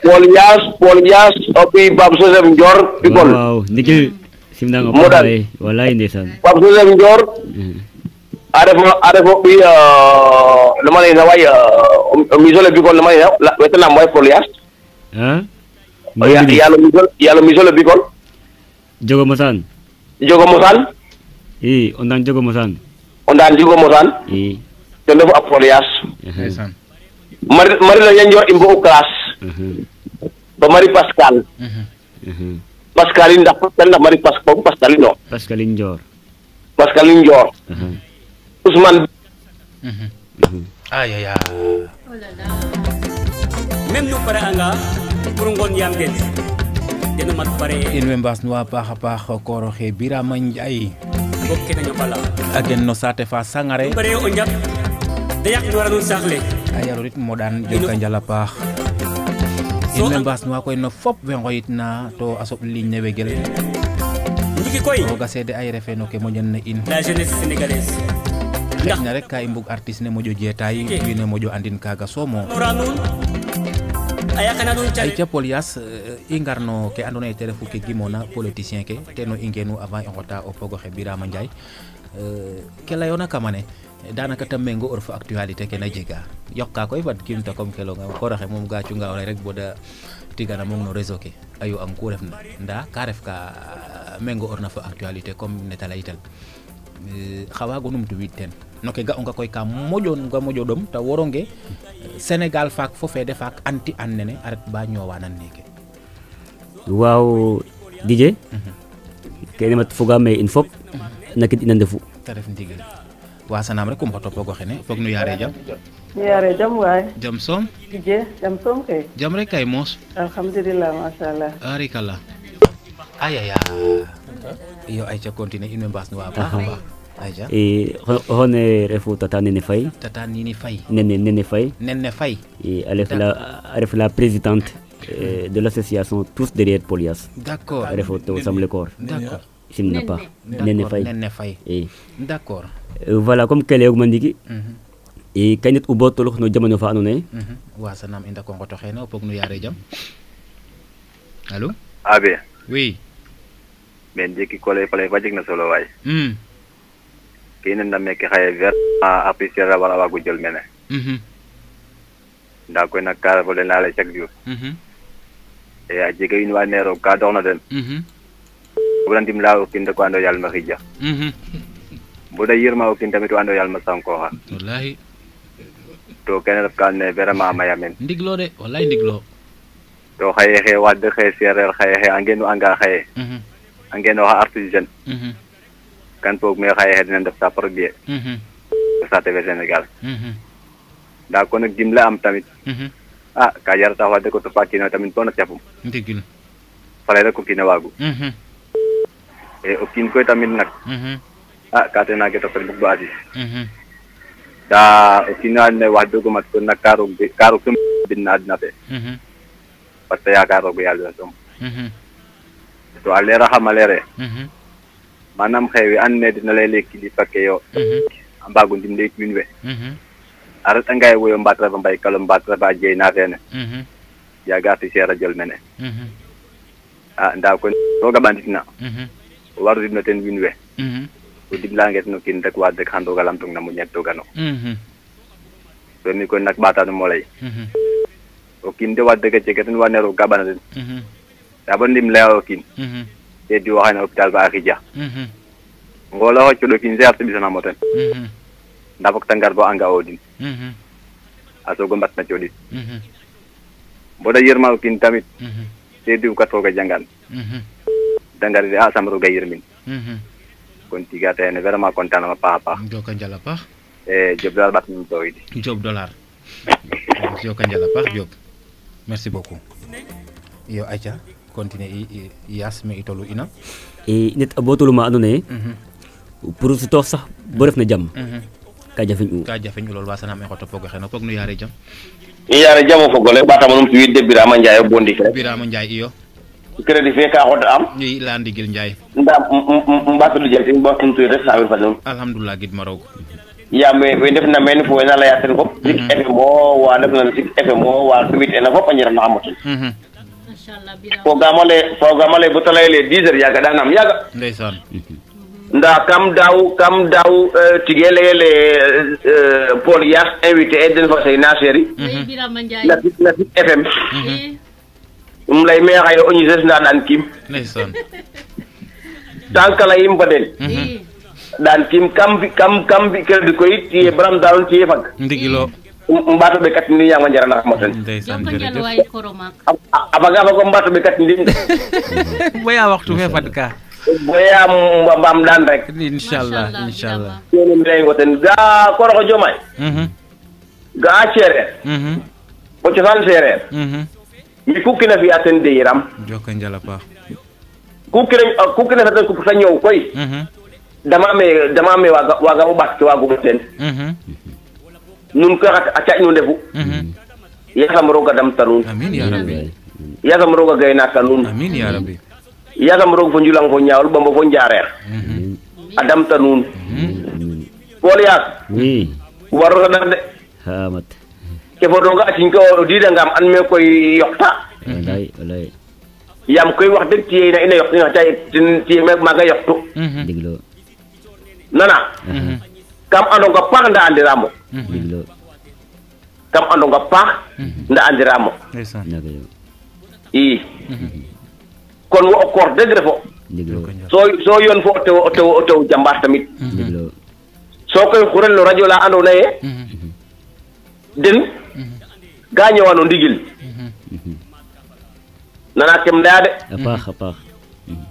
polias polias opi babso dem jor pikol waaw ndigil simna ngop wallahi wallahi ndesan babso dem jor arefo bi lama le nawaya misole pikol lama la wetna moy polias hein yalo misole pikol Jogo Mosan? Iya, ondang Jogo Mosan. Ondang Jogo Mosan? Iya. Contoh Apolias. Iya. Mari nanya jual imbu kelas. Pemari Pascal. Pascalin dapatkan lah mari Pascalino. Pascalin jor. Usman. Ayah. Memnu para angga burungon yang gede. Inwe mbas nwa paxa paxa koro xe Birama Njaay agen no saate fa sangare ayaro rit modan joka njala pax inwe mbas nwa koy no fop we ngoyit na to asop ligne wegel o ga sede ay refe no ke moñan na in la jeunesse sénégalaise ndax na rek kay mbug artiste ne mojo jetaay wi ne mojo andin kaga somo Aja Polias ingarno ke andone telefu ke gimona politicien ke teno ingenu avant ngota opogo xe Birama Njaay ke layona kamane dana ka tamengo orfa actualité ke na jega yokka koy fat kim ta kom ke lo nga ko raxe mom ga ci nga rek boda tigana mom no réseau ke ayo am ko refna nda ka ref ka mengo orna fa actualité comme netala itel xawa go num tu witen noke ga onga koy kam mojon ga mojodom ta woronge Senegal fak fofé def ak anti annene aret ba ñowanan neke waaw DJ kene mat fuga me in fop nakit ina ndefu ta def ndigal wa sanam rek ko mbato pogo xene fokk nu yare jam way jam som DJ jam som kay jam rek kay mos alhamdulillah ma sha Allah barakallah ayaya iyo ay ca continue in mbas no apa aja hone refu tatani ni fay alef la présidente de l'association tous derrière Polias d'accord refu to sam le corps d'accord il n'a pas nene fay d'accord voilà comme qu'elle est mandiki et kanit u botol xno jamono fa anone wa sanam inda ko ngoto xena pok nu yare jam allô abe oui men deki kolay palay wajik na solo way kenen da meke xaye ver a apprécier wala wagu jël mené nda koy nak ka volé la chaque jour e a jege une wa nero ka doxna den brandim la o kinde ko ando yalla ma xija bu da yirma o kinde tamit ando yalla ma sanko ha wallahi to kenen daf kan ne vraiment ma yamen ndiglo de wallahi ndiglo to xaye xé wad xé serer xaye xé angenu anga xaye angeno ha artisan kan pok me xaye xé dina def sa produit sa TV Sénégal da ko nak dimla am tamit ah ka yar ta wad ko to pakino tamit to nak japum ndigil fare ko kina wagu e o kin ko tamit nak ah ka te na ke to Facebook do adi da o kinal ne wadu ko mat ko nak karu kum bin adna be pataya karu be yalla som to alera ha malere manam xewi anne dina lay lekki di fakke yo ambagu ndim lek winwe arata ngay woyo mbatra ba mbay kalum mbatra ba jey na fene ya gatti sera jël mene ah nda ko do gabantina waru dina ten winwe ko dibla nget no kin dak wad dak hando galam tung namu ñetto gano do mi ko nak batanu mo lay o kin de wad dak ci geten wanero gabana Abon dim leokin jadi wahana hospital ba akija ngolo ho cudo kin zert bisa namoten ndabok tanggar bo anga odin aso gombat na codit boda yermal kin tamit jadi ukat ho gajangan danggar de asam ro gayirmin kon tiga tane verama kontan ma papa jokan jala pa job dolar bat min toidi job dolar jokan jala pa job merci beaucoup yo aja kontine yasme itolu ina e net abotolu ma andone pour su tox sax bo ref na jam ka jafeñ lol wasana me xoto fogo xena fognu yaare jam e yaare jam fogo le batamanum ci widde birama ndjay bondi fe birama ndjay iyo crédit fe ka xod am ñi landi gil ndjay mbatulu jël ci bo tuntu ref sa wir falum alhamdullilah gid maraw yamé we def na men fo na la yaten ko zik fmo wa def na zik fmo wa subit ena fo panira na amatu Programale butalele dizer yaga danam yaga ndaysan nda kam daw tigelele polias invité eden fa sey naseri la FM lay me xay o ñu jess ndan an kim ndaysan tankala yim badel dan kim kam bi kel diko yit ci bram daal ci fag ndigilo mbato be kat ni yang manjara nak moten ndaysan abaga ko mbato be kat ni boya waxtu fe fadka boya mbam dan rek inshallah yene ndey woten ga ko roko jomay ga cere bo ci fan cere mi fukki na fi atende yiram jokan jala pa ku kene sa ko fa ñew koy dama me waga bu bakki wagu moten nun ko rat acca ñu defu ya xam roga dam talun amin ya rabbi ya xam roga gayna talun amin ya rabbi ya xam roga fo njulang fo ñaawul bamba fo njaareer adam tanun poliak waro na de ha mat ke fo roga ci ko di da ngam an me koy yokta walay yam koy wax de ci ina ina yokta tay ci ma ga yoktu diglo nana kam ando nga pax nda andi ramo kam ando nga pax nda andi ramo i kon wo akor deug refo so yon fo tew jambar tamit so koy xurel lo radio la ando naye den gañe wano ndigil nana kem daade pax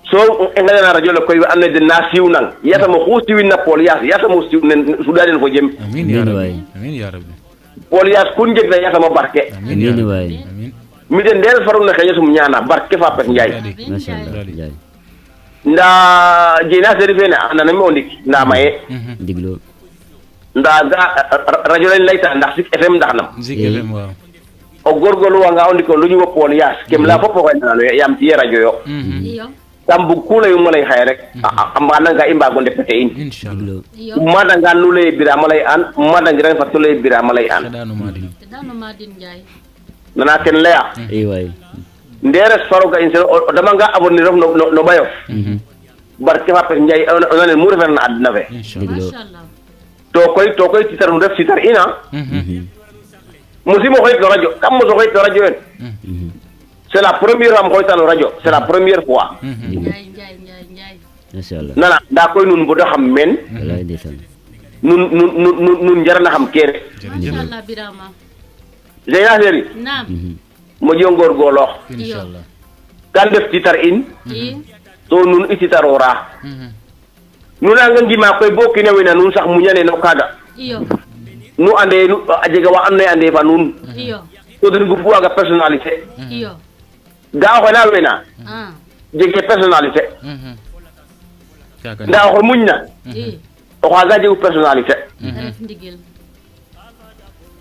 so engana na radio koy amna de nasiw nang yata mo xusti wi na polias yata mo siw nen sudaden fo jem amin ya rabbi polias kun jek na yata mo barke amin way mi den del faru na xeyesum ñaana barke fa pet nday nda jina serifene anana mi ondik nda maye diglo nda radio lañ lay ta ndax zik fm ndax nam zik fm waaw o gorgolu wa nga ondiko luñu wo polias kem la fo koy na yam ci radio yo tambu kula yu malay xay rek amana nga imba go defete inshallah mada nga lulay bira malay an mada nga fa tulay bira malay an danu madin jay nana ken leya ay way ndere faruga inshallah dama nga abonni rof no bayo barke ma penjai onan mur fen adna be to koy ci taru def ci tar ina musimo koy to radio kam mo koy to radio en c'est la première am koy tan radio c'est la première fois inshallah nana da koy nun bu do xam men nun jarna xam kere inshallah birama jeyna heri naam mo jongor go lox inshallah kan def ci tar in to nun iti tarora nun angan jima koy bokki newena nun sax mu ñane no kaga nu ande nu ajega wa amne ande fa nun to den gu buaga personnalité ga xona wena jege personnalité da xor muñna to xaga jegu personnalité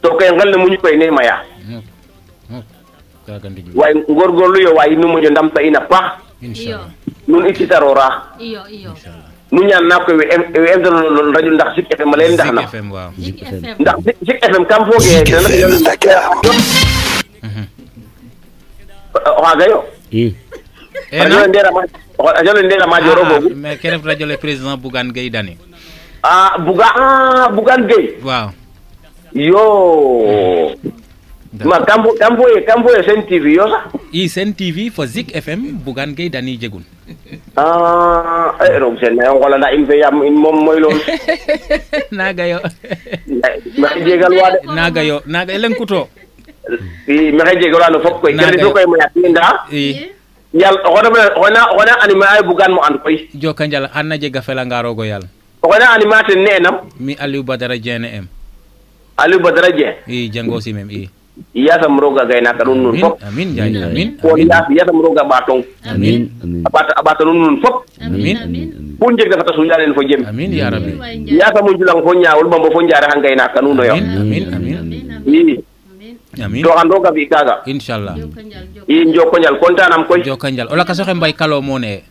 to kay ngal muñ koy ne maya way ngor gor lu yo way nu muñu ndam ta ina pa inshallah nun iti tarora iyo nu ñaan na ko wem don radio ndax ZIK FM leen ndax na ndax ZIK FM kam foge dana yo ndera président Bougane Gueye Dany ah Bougane Gueye waaw yo ma kambo Sen TV yo sa i Sen TV for ZIK FM Bougane Gueye Dany jegun ah rom sen na wala na imbe yam in mom moy lol naga yo lenkuto i me jegal wala fop koy jeli do koy mo yatinda yal ona anima ay Bougane mo and koy joka njal anna jega fela ngaro go yal ona animate nenam mi Aliou Badara Dieng em Aliou Badara Dieng i jango si mem i iya sam roga gayna ka nun fop amin amin ko iya sam roga batong amin abata nun fop amin pun jeg dafa tasu ñalen fo jëm amin ya rabbi iya sam julang fo ñaawul bambo fo ñaare han gayna ka nun yo amin amin amin to ando ga bi kaga inshallah yi njokonyal kontanam koy njokonyal ola ka soxe mbay kalo mo ne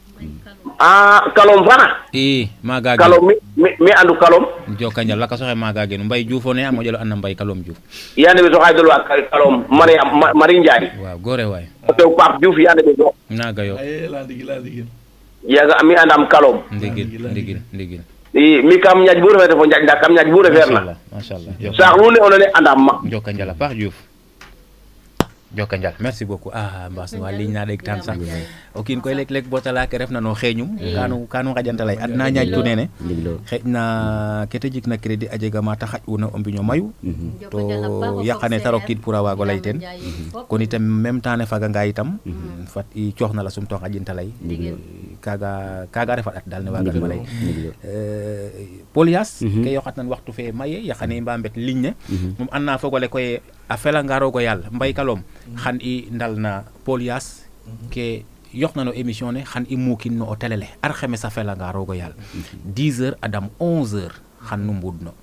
ah kalom fana i maga kalom mi andu kalom njokanyal la ka soxe maga genu mbay juufo ne amo jelo anna mbay kalom juuf yande be soxay do wa kalom mari njaay waaw gore way to pap juuf yande be do naga yo la digi yaga ami andam kalom ndigil i mi kam nyaaj bu refete fo njaaj da kam nyaaj bu referna ma sha Allah sax lu ne onone andam ma njokanyal la pap juuf Jokanjal merci beaucoup ah bass wa liñ na deg tan sax o kin koy lek lek botala ke ref na no xeñum kanu xajanta lay adna ñaaj tu nene xejna kete jik na crédit ajega ma ta xaj una ombiño mayu to yakane tarokid pour awago lay ten kon itam même temps ne faga nga itam fat i cioxna la sum to xajanta lay kaga refat at dal ne waga ma lay polias ke yo xatnan waxtu fe maye yakane mbambet liñ ne mum anna fogole koy afela ngaro go yalla mbay kalom xan i ndalna polias ke yoxna no émission ne xan i mukin no telele arxeme sa fela nga rogo yal 10h adam 11h xan nu mbudno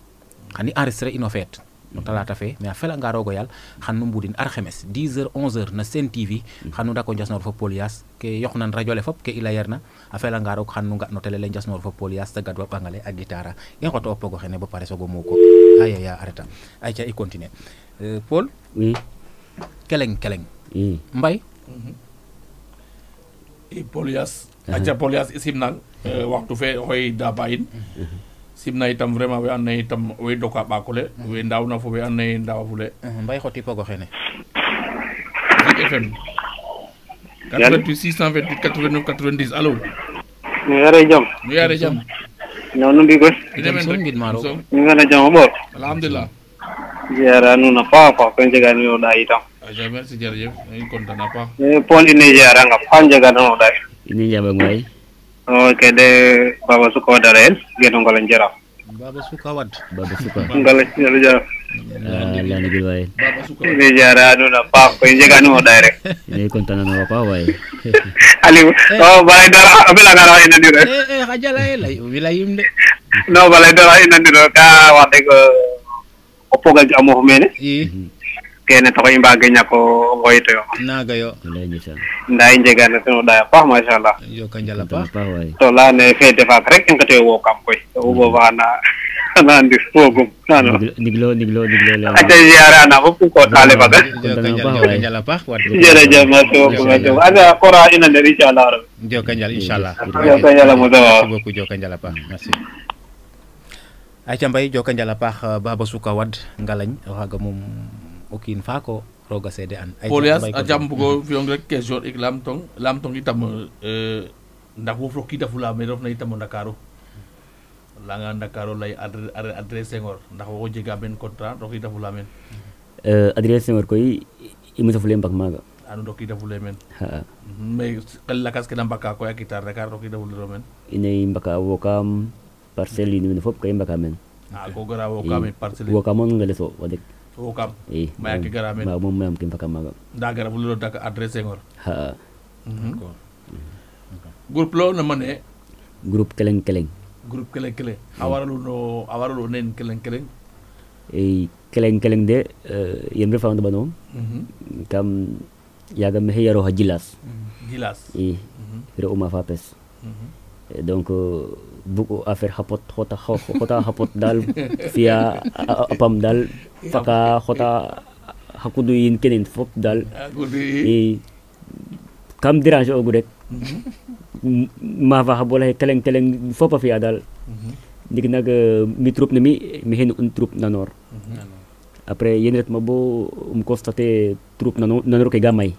xani enregistrer ino fête no talata fe mais fela nga rogo yal xan nu mbudin arxemes 10h 11h na Sen TV xanu dako jasnor fo polias ke yoxnan radio le fop ke ila yerna afela nga rog xan nu nga no telele jasnor fo polias ta gadwa bangale ak guitara en xoto pogo xene ba pare sogo moko ayaya arreta ay ca i continuer Paul oui keleng mbay e polias acha polias simnal waktu fe hoy da bayin simna itam vraiment we anay itam we doka bakule we ndawna fo we anay ndawule mbay xoti pogo xene ZIK FM 8628 89 90 allo ñu yare jam non non bi ko ngana jam bo alhamdulillah yara nuna papa penjaga no da itam aja merci jarjef ay kontan apa poli ne yara nga penjaga no da ini jaba ngoy oke de baba suko daren geno ngolen jara baba suko ngolen jara lani bi way baba suko ne yara nuna papa penjaga no da rek ini kontan no papa way ali oh balai dara abela gara ina dire hajala elai wilayim de no balai dara ina dire ka wate ko opo ga amoh mene kene to imba genya ko ngoyto yo naga yo ndai njega na to da pa ma sha Allah yo kanjala pa to la ne fete fa rek en ko te wo kam koy wo bana Naan dispogum. Ano? Niglo. At ziyara na ako kung kotale baga. Kanyal apa? Ziyara jama to kumato. Ada korain na dari jalar. Jo kanyal insyaallah. Jo kanyal mo daw. Sibo jo kanyal apa? Masih. Ay chambay jo kanyal apa baba sukawad ngalañ waga mum okin fako roga sedean. Polias ajam bugo fiong rek kesor iklam tong lam tong itam ndaku flok kita fula merof na itam ndakaro. Langan dakaro lay adres sengor ndaho jega ben kontra dokita fulamen adres sengor koi imusa fulem bakmaga anu dokita fulamen ha me kallakas kelam bakka ko yakitar dakar dokita fulamen ini imbaka wokam parcel ini menfop kay imbakamen ako gara wokam parcel wokamon ngaleso wadik wokam ma yakigaramen ma mum mem kim bakamaga dagara fulero dak adres sengor ha ko grup lo namane grup keleng-keleng awal lu nen keleng-keleng keleng-keleng de yang berfaham tu banom kam yaga mehe yaro jilas hero uma fapes donc buku afer hapot kota hapot dal via apam dal faka kota hakuduin kenin fop dal kam dirange ogurek Mava habola keleng-keleng fopa fi adal digna ke mitrup nemi mihen untrup nanor apre yenret mabo kostate trup nanor ke gamai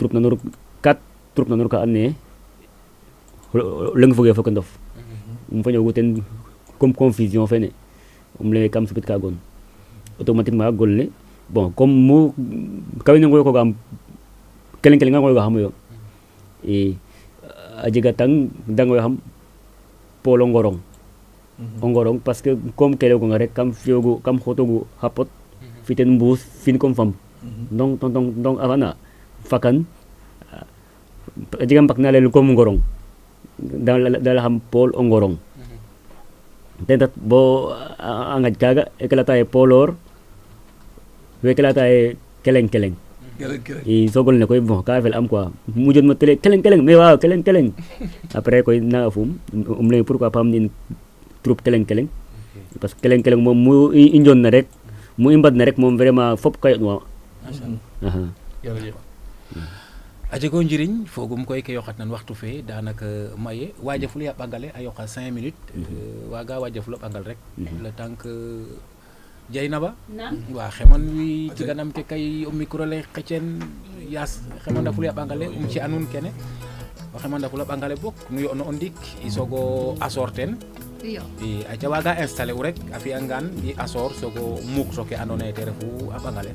trup nanor kat trup nanor ka anne leng foge fokendof umfanyo guten comme confusion fene umle kam supit kagon automatiquement gol ne bon comme mo kawin ngoy ko gam keleng-keleng ngoy ga hamoyo aja gatang dangwe ham polong gorong ongorong parce que comme kelo ko ngarek kam fiogo kam khotogo hapot fiten bus fin kom fam dong avana fakan aja gam pakna lel kom gorong dal ham pol ongorong tentat bo angaj kaga ekelata e polor wekelata e keleng-keleng Isogol na koy bon ka fel am quoi mujjon ma tele keleng-keleng mais waaw keleng-keleng après koy na fum umle pourquoi pam din troupe keleng-keleng parce que keleng-keleng mom mu injon na rek mu imbat na rek mom vraiment fop kay no aja ko njiriñ fogum koy ke yoxat nan waxtu fe danaka maye wajaful ya bagale ayoka 5 minutes waga wajaful bagal rek le temps que Jainaba, wah xeman wi ci ganam ke kay micro lay xecen yas xeman da fuli bangale ci anun kene xeman da fuli bangale bok nuyo on dik isogo assorten iyo e aja waga installer wu rek afi angan di assort sogo muk soke andone te refu abangale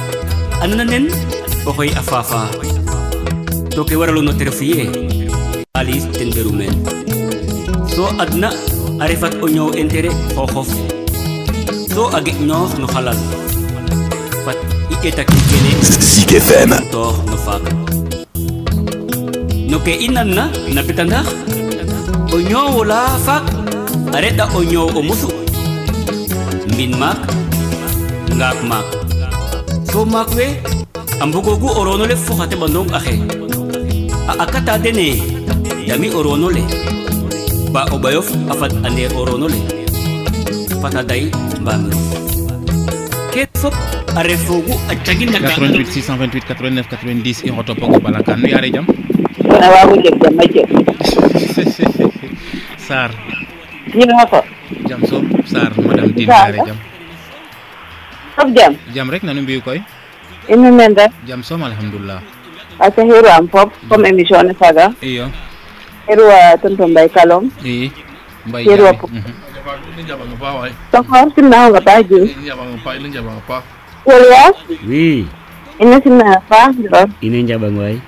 annanen ohoi afafa toke waralu no terfiye alis tenderumen so adna arifat onyo entere hohof So agak nyoh no halal Fat iketa kikene ZIK FM Toh no fak No ke inan na napitandah Onyo wala fak Areta onyo omusu Min mak Ngak mak So mak we Ambugogu oronole fukate bandong ahe Aakata dene Dami oronole Ba obayof afat ane oronole Fatadai Ketfop arefogu acagin daga 88 628 89 90 i hoto pogo balakan ya rejam na wagu jek jam maje sar ni hoto jam so sar madam din ya rejam sab jam jam rek nanu mbiu koy ene nenda jam so alhamdulillah asa hero am pop kom emission saga iyo hero tonton bay kalom i bay hero Tokor sinah ngapa aja? Ini sinah apa? Ini jabang wai.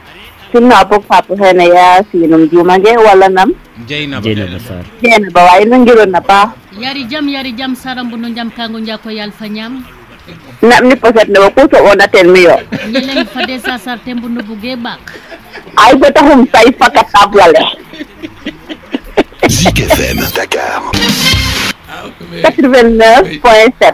Passil Nabok Papu Henaya Sinum Jumage Walanam Jainaba Wainun Gironapa Yari Jam Saram Bunun Jam Kangun Jako Yalfanyam Namni Posat Nabokuto Onaten Mio Nyeleng Fadesa Sartem Bunu Bugebak Ay Betahum Saifa Katabwale ZIK FM Dakar 89.7. Ibu mase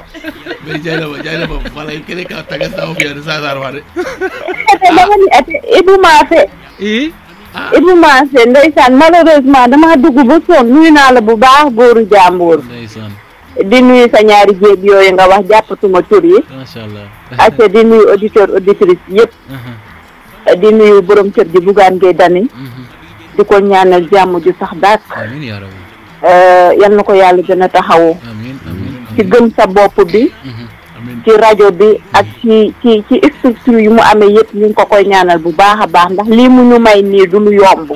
ndeysaan malheureusement dama dugg ba soon nuyu naa la bu baax góoru jàmbur ndeysaan di nuyu sa ñaari jéeg yooyu nga wax jàppatuma tur yi machallah ak di nuyu auditeur auditrice yépp di nuyu borom kër gi Bougane Gueye Dany di ko ñaanal jàmm ju sax daak amin ya rabbi yal na ko yàlla gën a taxawu ci gëm sa bopp bi ci rajo bi ak ci structure yu mu amee yépp ñu ko koy ñaanal bu baax a baax ndax lii mu ñu may nii du lu yomb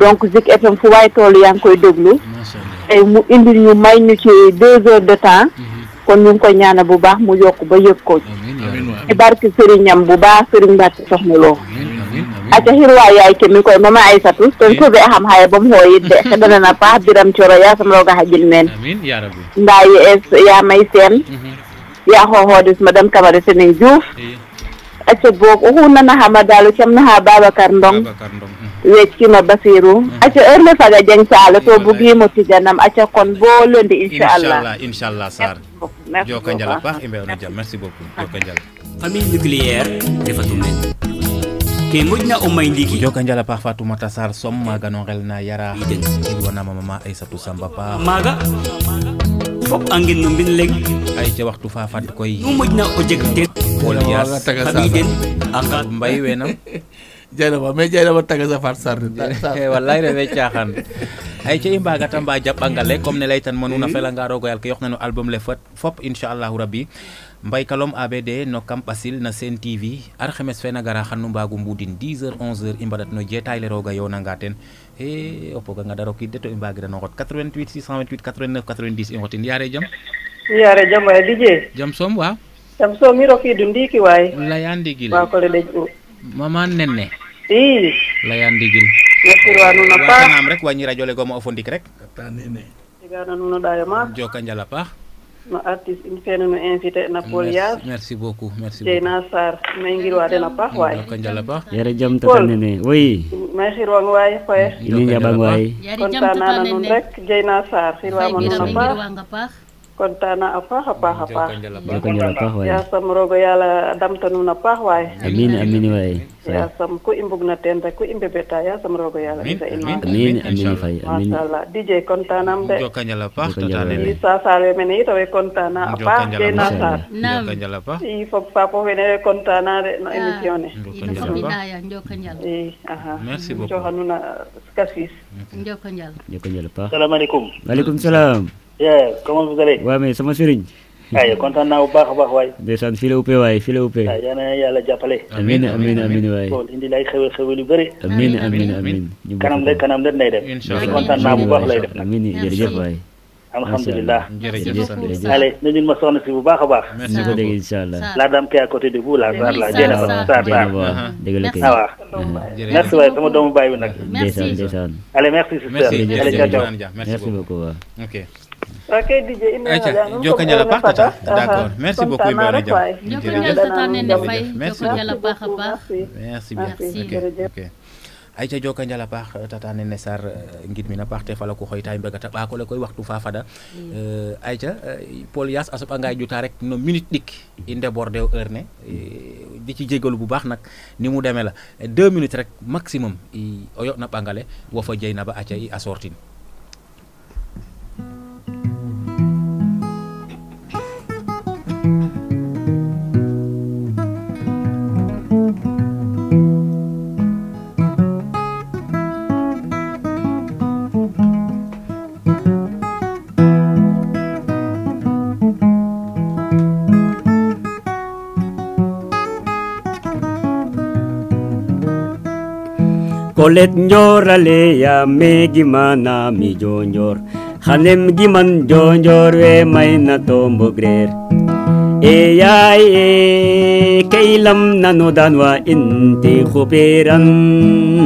donc Zik FM fu waay toll yaa ngi koy déglu ay mu indi ñu may ñu ci 2 heures de temps kon ñu koy ñaanal bu baax mu yokk ba yëg ko ci barke sëriñam bu baax sëriñ Mbacke soxna loo aja hirwa yaay ke mi koy mama Aysatu ton ko be xam xaye bam hoyit de te dana na paax biram ci ro ya sam roga hajil men amin ya rabbi ndaay ya may sen ya hohodis madame Kamara Sene Diouf aja bok o na hamadalu cam na ha Babakar Ndong wecci ma Basiru aja erle faga jeng saala to bugi mo ci janam aja kon bo lundi inshallah sar joko njala paax imbe wona jam merci beaucoup joko njala famille nucléaire defatum men Kemudna umay ndiki Joka njala pa Fatoumata Sarr Som maga nongel na yara Iwana mama Aysatu Samba pa Maga Fok angin numbin leng Ayca waktu fafat koi Umudna ojek det Polias Kamiden Akat Mbayi wenam Jaila ba tagasa farsar Walai rebe cahan Ayca imba gata mba ajab angale Kom nelaitan manuna felanga rogo yalke Yok nanu album lefot Fop inshaallahu rabbi Mbay Kalom ABD no Kam Passil na Sen TV arxemes fe na gara xanu mbagu mbudin 10h 11h imbadat no jetaay le roga yow na ngaten e opoga nga daroki deto imbagi da no xot 88 628 89 90 imbatin yare jam way DJ jam som mi roki dundi ki way la yandigil wa ko le dejou mama nenne i la yandigil yefirwanu na pa nam rek wañi radio le go ma ofondik rek ta nene digana nuno dayo ma joka njala pa no artiste une fenn no invité Napolia merci beaucoup Jeyna Sarr may ngir wa dena baax way ko njala baax yare jam tatane ne oui may xir wa way faye ni nga bang way kontana non rek Jeyna Sarr xir wa mon na baax kontana apa ko njala baax way ya sam rogo yalla dam tanu na baax way amin way ya sam ku imbugna ten rek ku imbe beta ya sam rogo yalla isa ilma amin fay amin Allah DJ kontanam de joka njala baax tatane isa sare meni tawe kontana apa Jeyna Sarr joka njala baax i fop papo venere kontana de no emisione joka njala merci beaucoup johanuna kasis joka njala baax asalaamaaleykum waaleykumsalaam Ya, comment vous allez? Ouais, mais sama Serigne. Ay, content na bu baax baax way. Ndeysaan fi la uppé way, fi la uppé. Ay, yana yàlla jàppale. Amin way. Ko indi lay xewel yu bari. Amin. Kanam le nay def. Inshallah. Content na bu baax lay def. Amin, jërëjëf way. Alhamdulillah. Jërëjëf. Allez, ñu ma soxna ci bu baax baax. Merci ko dégg inshallah. La dame qui est à côté de vous, la Sarr la Jeyna Sarr. Dégg la kay. Merci way, sama doomu baay bi nak. Ndeysaan. Allez, merci sister. Allez, ciao. Merci beaucoup. OK. Oke DJ ini d'accord merci beaucoup merci Aicha joka njala paax tatane ne sar ngit mi na paax te fa la ko xoy tay mbaga ta ba ko la koy waxtu fa fada Aicha polias asop angay juta rek no minute dik inde bordé heure ne di ci jégalu bu baax nak ni mu démé la 2 minutes rek maximum oyo na bangale wo fa jeyna ba Aicha i assortin Kolet njor ale ya me gimana mi jonjor hanem giman jonjor we maina tombogrer e ya e kailam nanodan wa inti khubiran.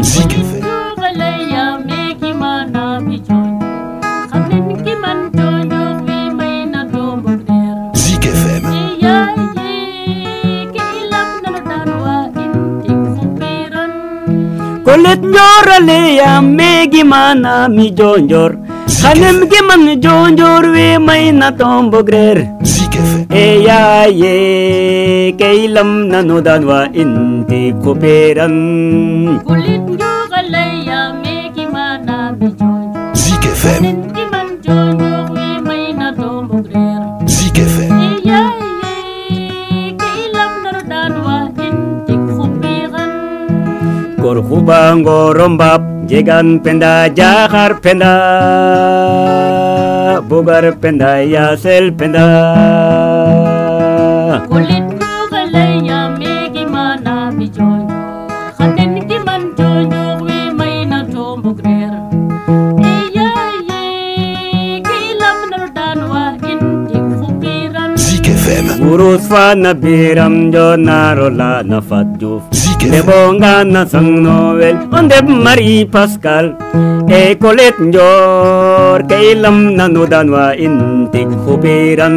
ZIK FM. ZIK FM. Kulit nyorale ya megi mana mi jonjor. Hanem giman jonjor we may na tombogrer. Eya ye kailam nanodan wa inti kuperan. Kulit nyoraleya megi mana mi jonjor. ZIK FM. Giman jonjor we may na tombogrer. ZIK FM. Eya ye kailam nanodan wa inti kuperan. Korhubang gorombap. Jegan penda jahar penda bugar penda yasel penda. Kulit nugalaya megi mana mi jonjor. Khanen ki man jonjor we may na tombogrer. Eya ye kilam nardan wa inti khubiran. ZIK FM. Urus fa nabiram jonaro la nafat juf. Debonga na sang novel onde mari pascal e kolet njor kailam nanodan wa inti khubiran.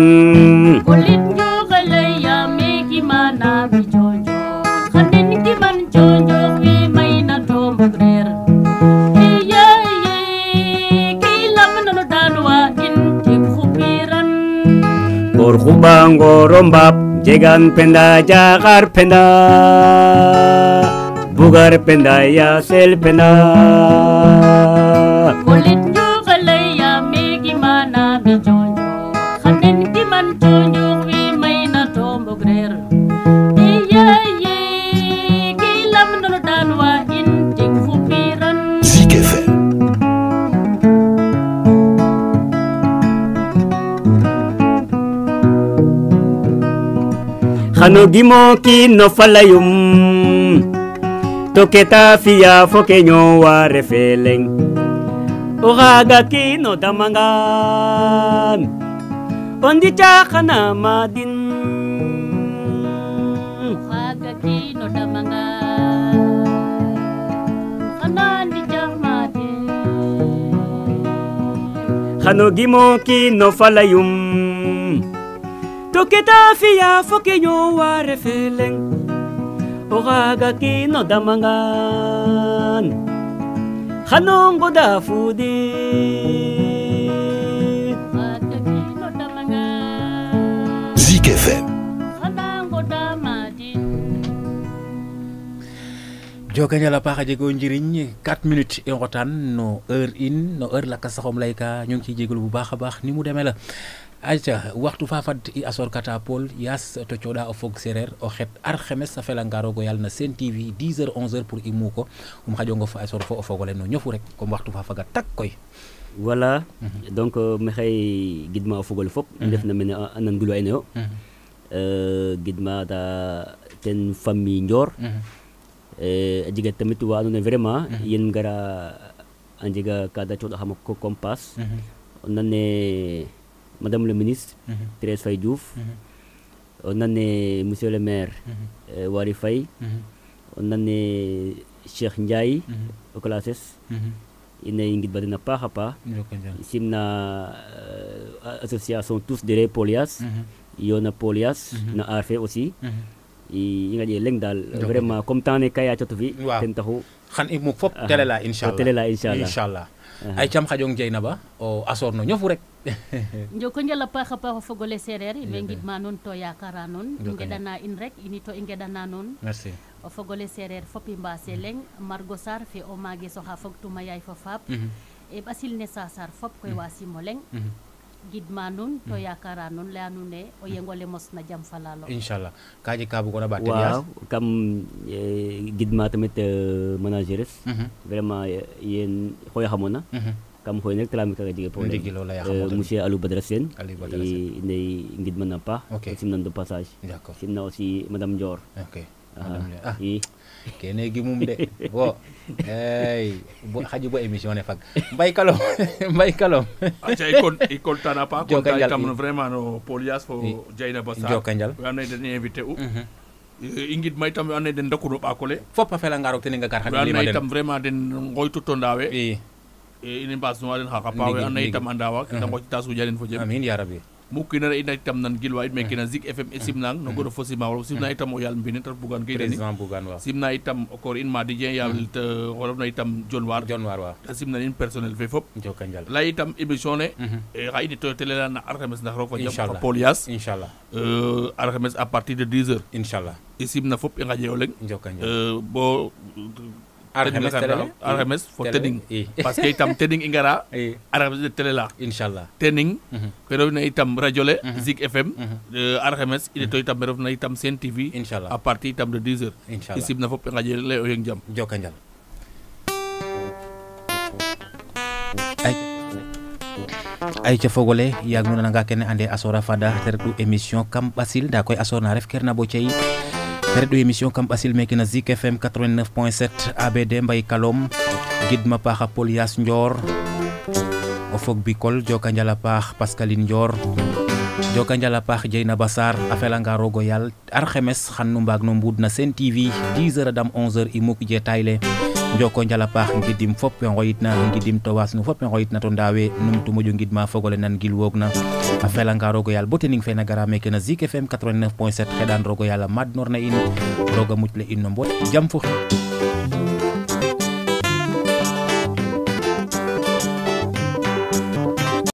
Kolet njogalaya megi mana mi jonjor. Khanen ki man jonjor we may na tombogrer. Eya ye kailam nanodan wa inti khubiran. Gor khubang gorombap. Jegan penda jagar penda bugar penda ya sel penda. Kulit njogalaya megi mana mi jonjor. Khanen ki man jonjor we may na tombogrer. Eya ye kilam nanodan wa inti khubiran. ZIK FM. Ano gimo ki no falayum toketa fia fokenyo wa refeleng ohaga ki no damangan ondicha kana madin ohaga ki no damangan ondicha madin ano gimo ki no falayum toketa fia fokenyo wa refeleng ohaga ki no damangan hanong goda fudi ohaga ki no damangan. ZIK FM. Jokanya la paxa jego njiriñ 4 minutes e ngotan no heure in no heure la ka saxom lay ka ñu ngi ci jégul bu baaxa baax ni mu démé la. Aja waktu fafat i asor katapol yas to coda o fog serer o xet arxemes sa felangaro go yalna Sen TV 10h 11h pour imuko xajongo fa asor fo o fogole no ñofu rek comme waxtu fafaga tak koy voilà donc me xey gidma o fogole fop def na melni anan gulu ay no gidma da ten famille ndor ajiga tamit wa no vraiment yen gara anjiga kada coda xam ko compass onane Madame le ministre, Thérèse Faye Diouf, on a né monsieur le maire, Wari Faye, on a né Cheikh Ndiaye, au Classes, il n'a ingit badena pas, ici on a association tous de Polias, il y en a Polias, on a Arfé aussi, il y a des langues dal, vraiment comme tant de kaya chotovi, tentaho. Kan ibu fop telela inshallah. Telela inshallah. Ay cham xajong jeyna ba o asor no ñofu rek joko ñala paxa paxa fogole serer be ngit ma non to yakara non ngedana in rek ini to ngedana non merci o fogole serer fopi mbasse leng margo sar fi o magi so ha fog tuma yay fo fab e basil ne sa sar fop koy wasi mo leng gid ma non to yakara non la nu ne o yengole mos na jam falalo inshallah kaji kabu ko na ba tenias kam gid ma tamit manageres vraiment yen xoy xamona kam xoy nek tala mi ka jige problème monsieur Alou Badara Sène il ne gid ma na pas ci nan de passage ci na aussi madame Dior ok ah kene gi mum de wo ay bo xadi bo émission ne fak mbay kalom acha ikon tana pa ko tay kam vraiment no polias fo jeyna bassar jokanjal wamne dañu invité ou ingid may tam ane den dokuno bakole foppa fela ngaro teninga gar habi ni ma den tam vraiment den ngoy tutto ndawe e inen basno den hakka pawe ane tam andawa kita ngoy tasu jalen fo jem amin ya rabbi mukina ina tam nan gilwa it mekina zik fm simnang no godo fo sima wala simna itam o yal mbine tar bugan kay den simna itam okor in ma dijen yal te wala no itam jonwar wa simna in personnel fe fop la itam émission ne e haydi to tele la na arhames na rofo jam ko polias inshallah arhames à partir de 10h inshallah isimna fop e ngaje oleng bo arhames tele arhames fo tening parce que itam tening ingara arhames de tele la inshallah tening pero na itam radio le zik fm arhames ide to itam berof na itam sen tv inshallah à partir itam de 10h inshallah isimna fop e ngaje le o yeng jam jokanjal Aicha fogole yang nuna nga kene ande asora fada terdu emission Kam Passil da koy asona ref kerna bo cey terdu emission Kam Passil meke na Zik FM 89.7 ABD mbay kalom gidma paxa Polias Ndior o fog Bikol joka njala pax Pascaline Ndior joka njala pax Jeyna Basar afela nga rogo yal arxemes xan nu mbag no mbudna Sen TV 10h dam 11h imuk je tayle Joko njala paax ngidim fop ngoyitna ngidim tawas nu fop ngoyitna to ndawe num tu moju ngidma fogole nan gil wogna afela nga rogo yal botening fe na gara meke na Zik FM 89.7 xedan rogo yalla mad norna in roga mutle in no mbot jam fu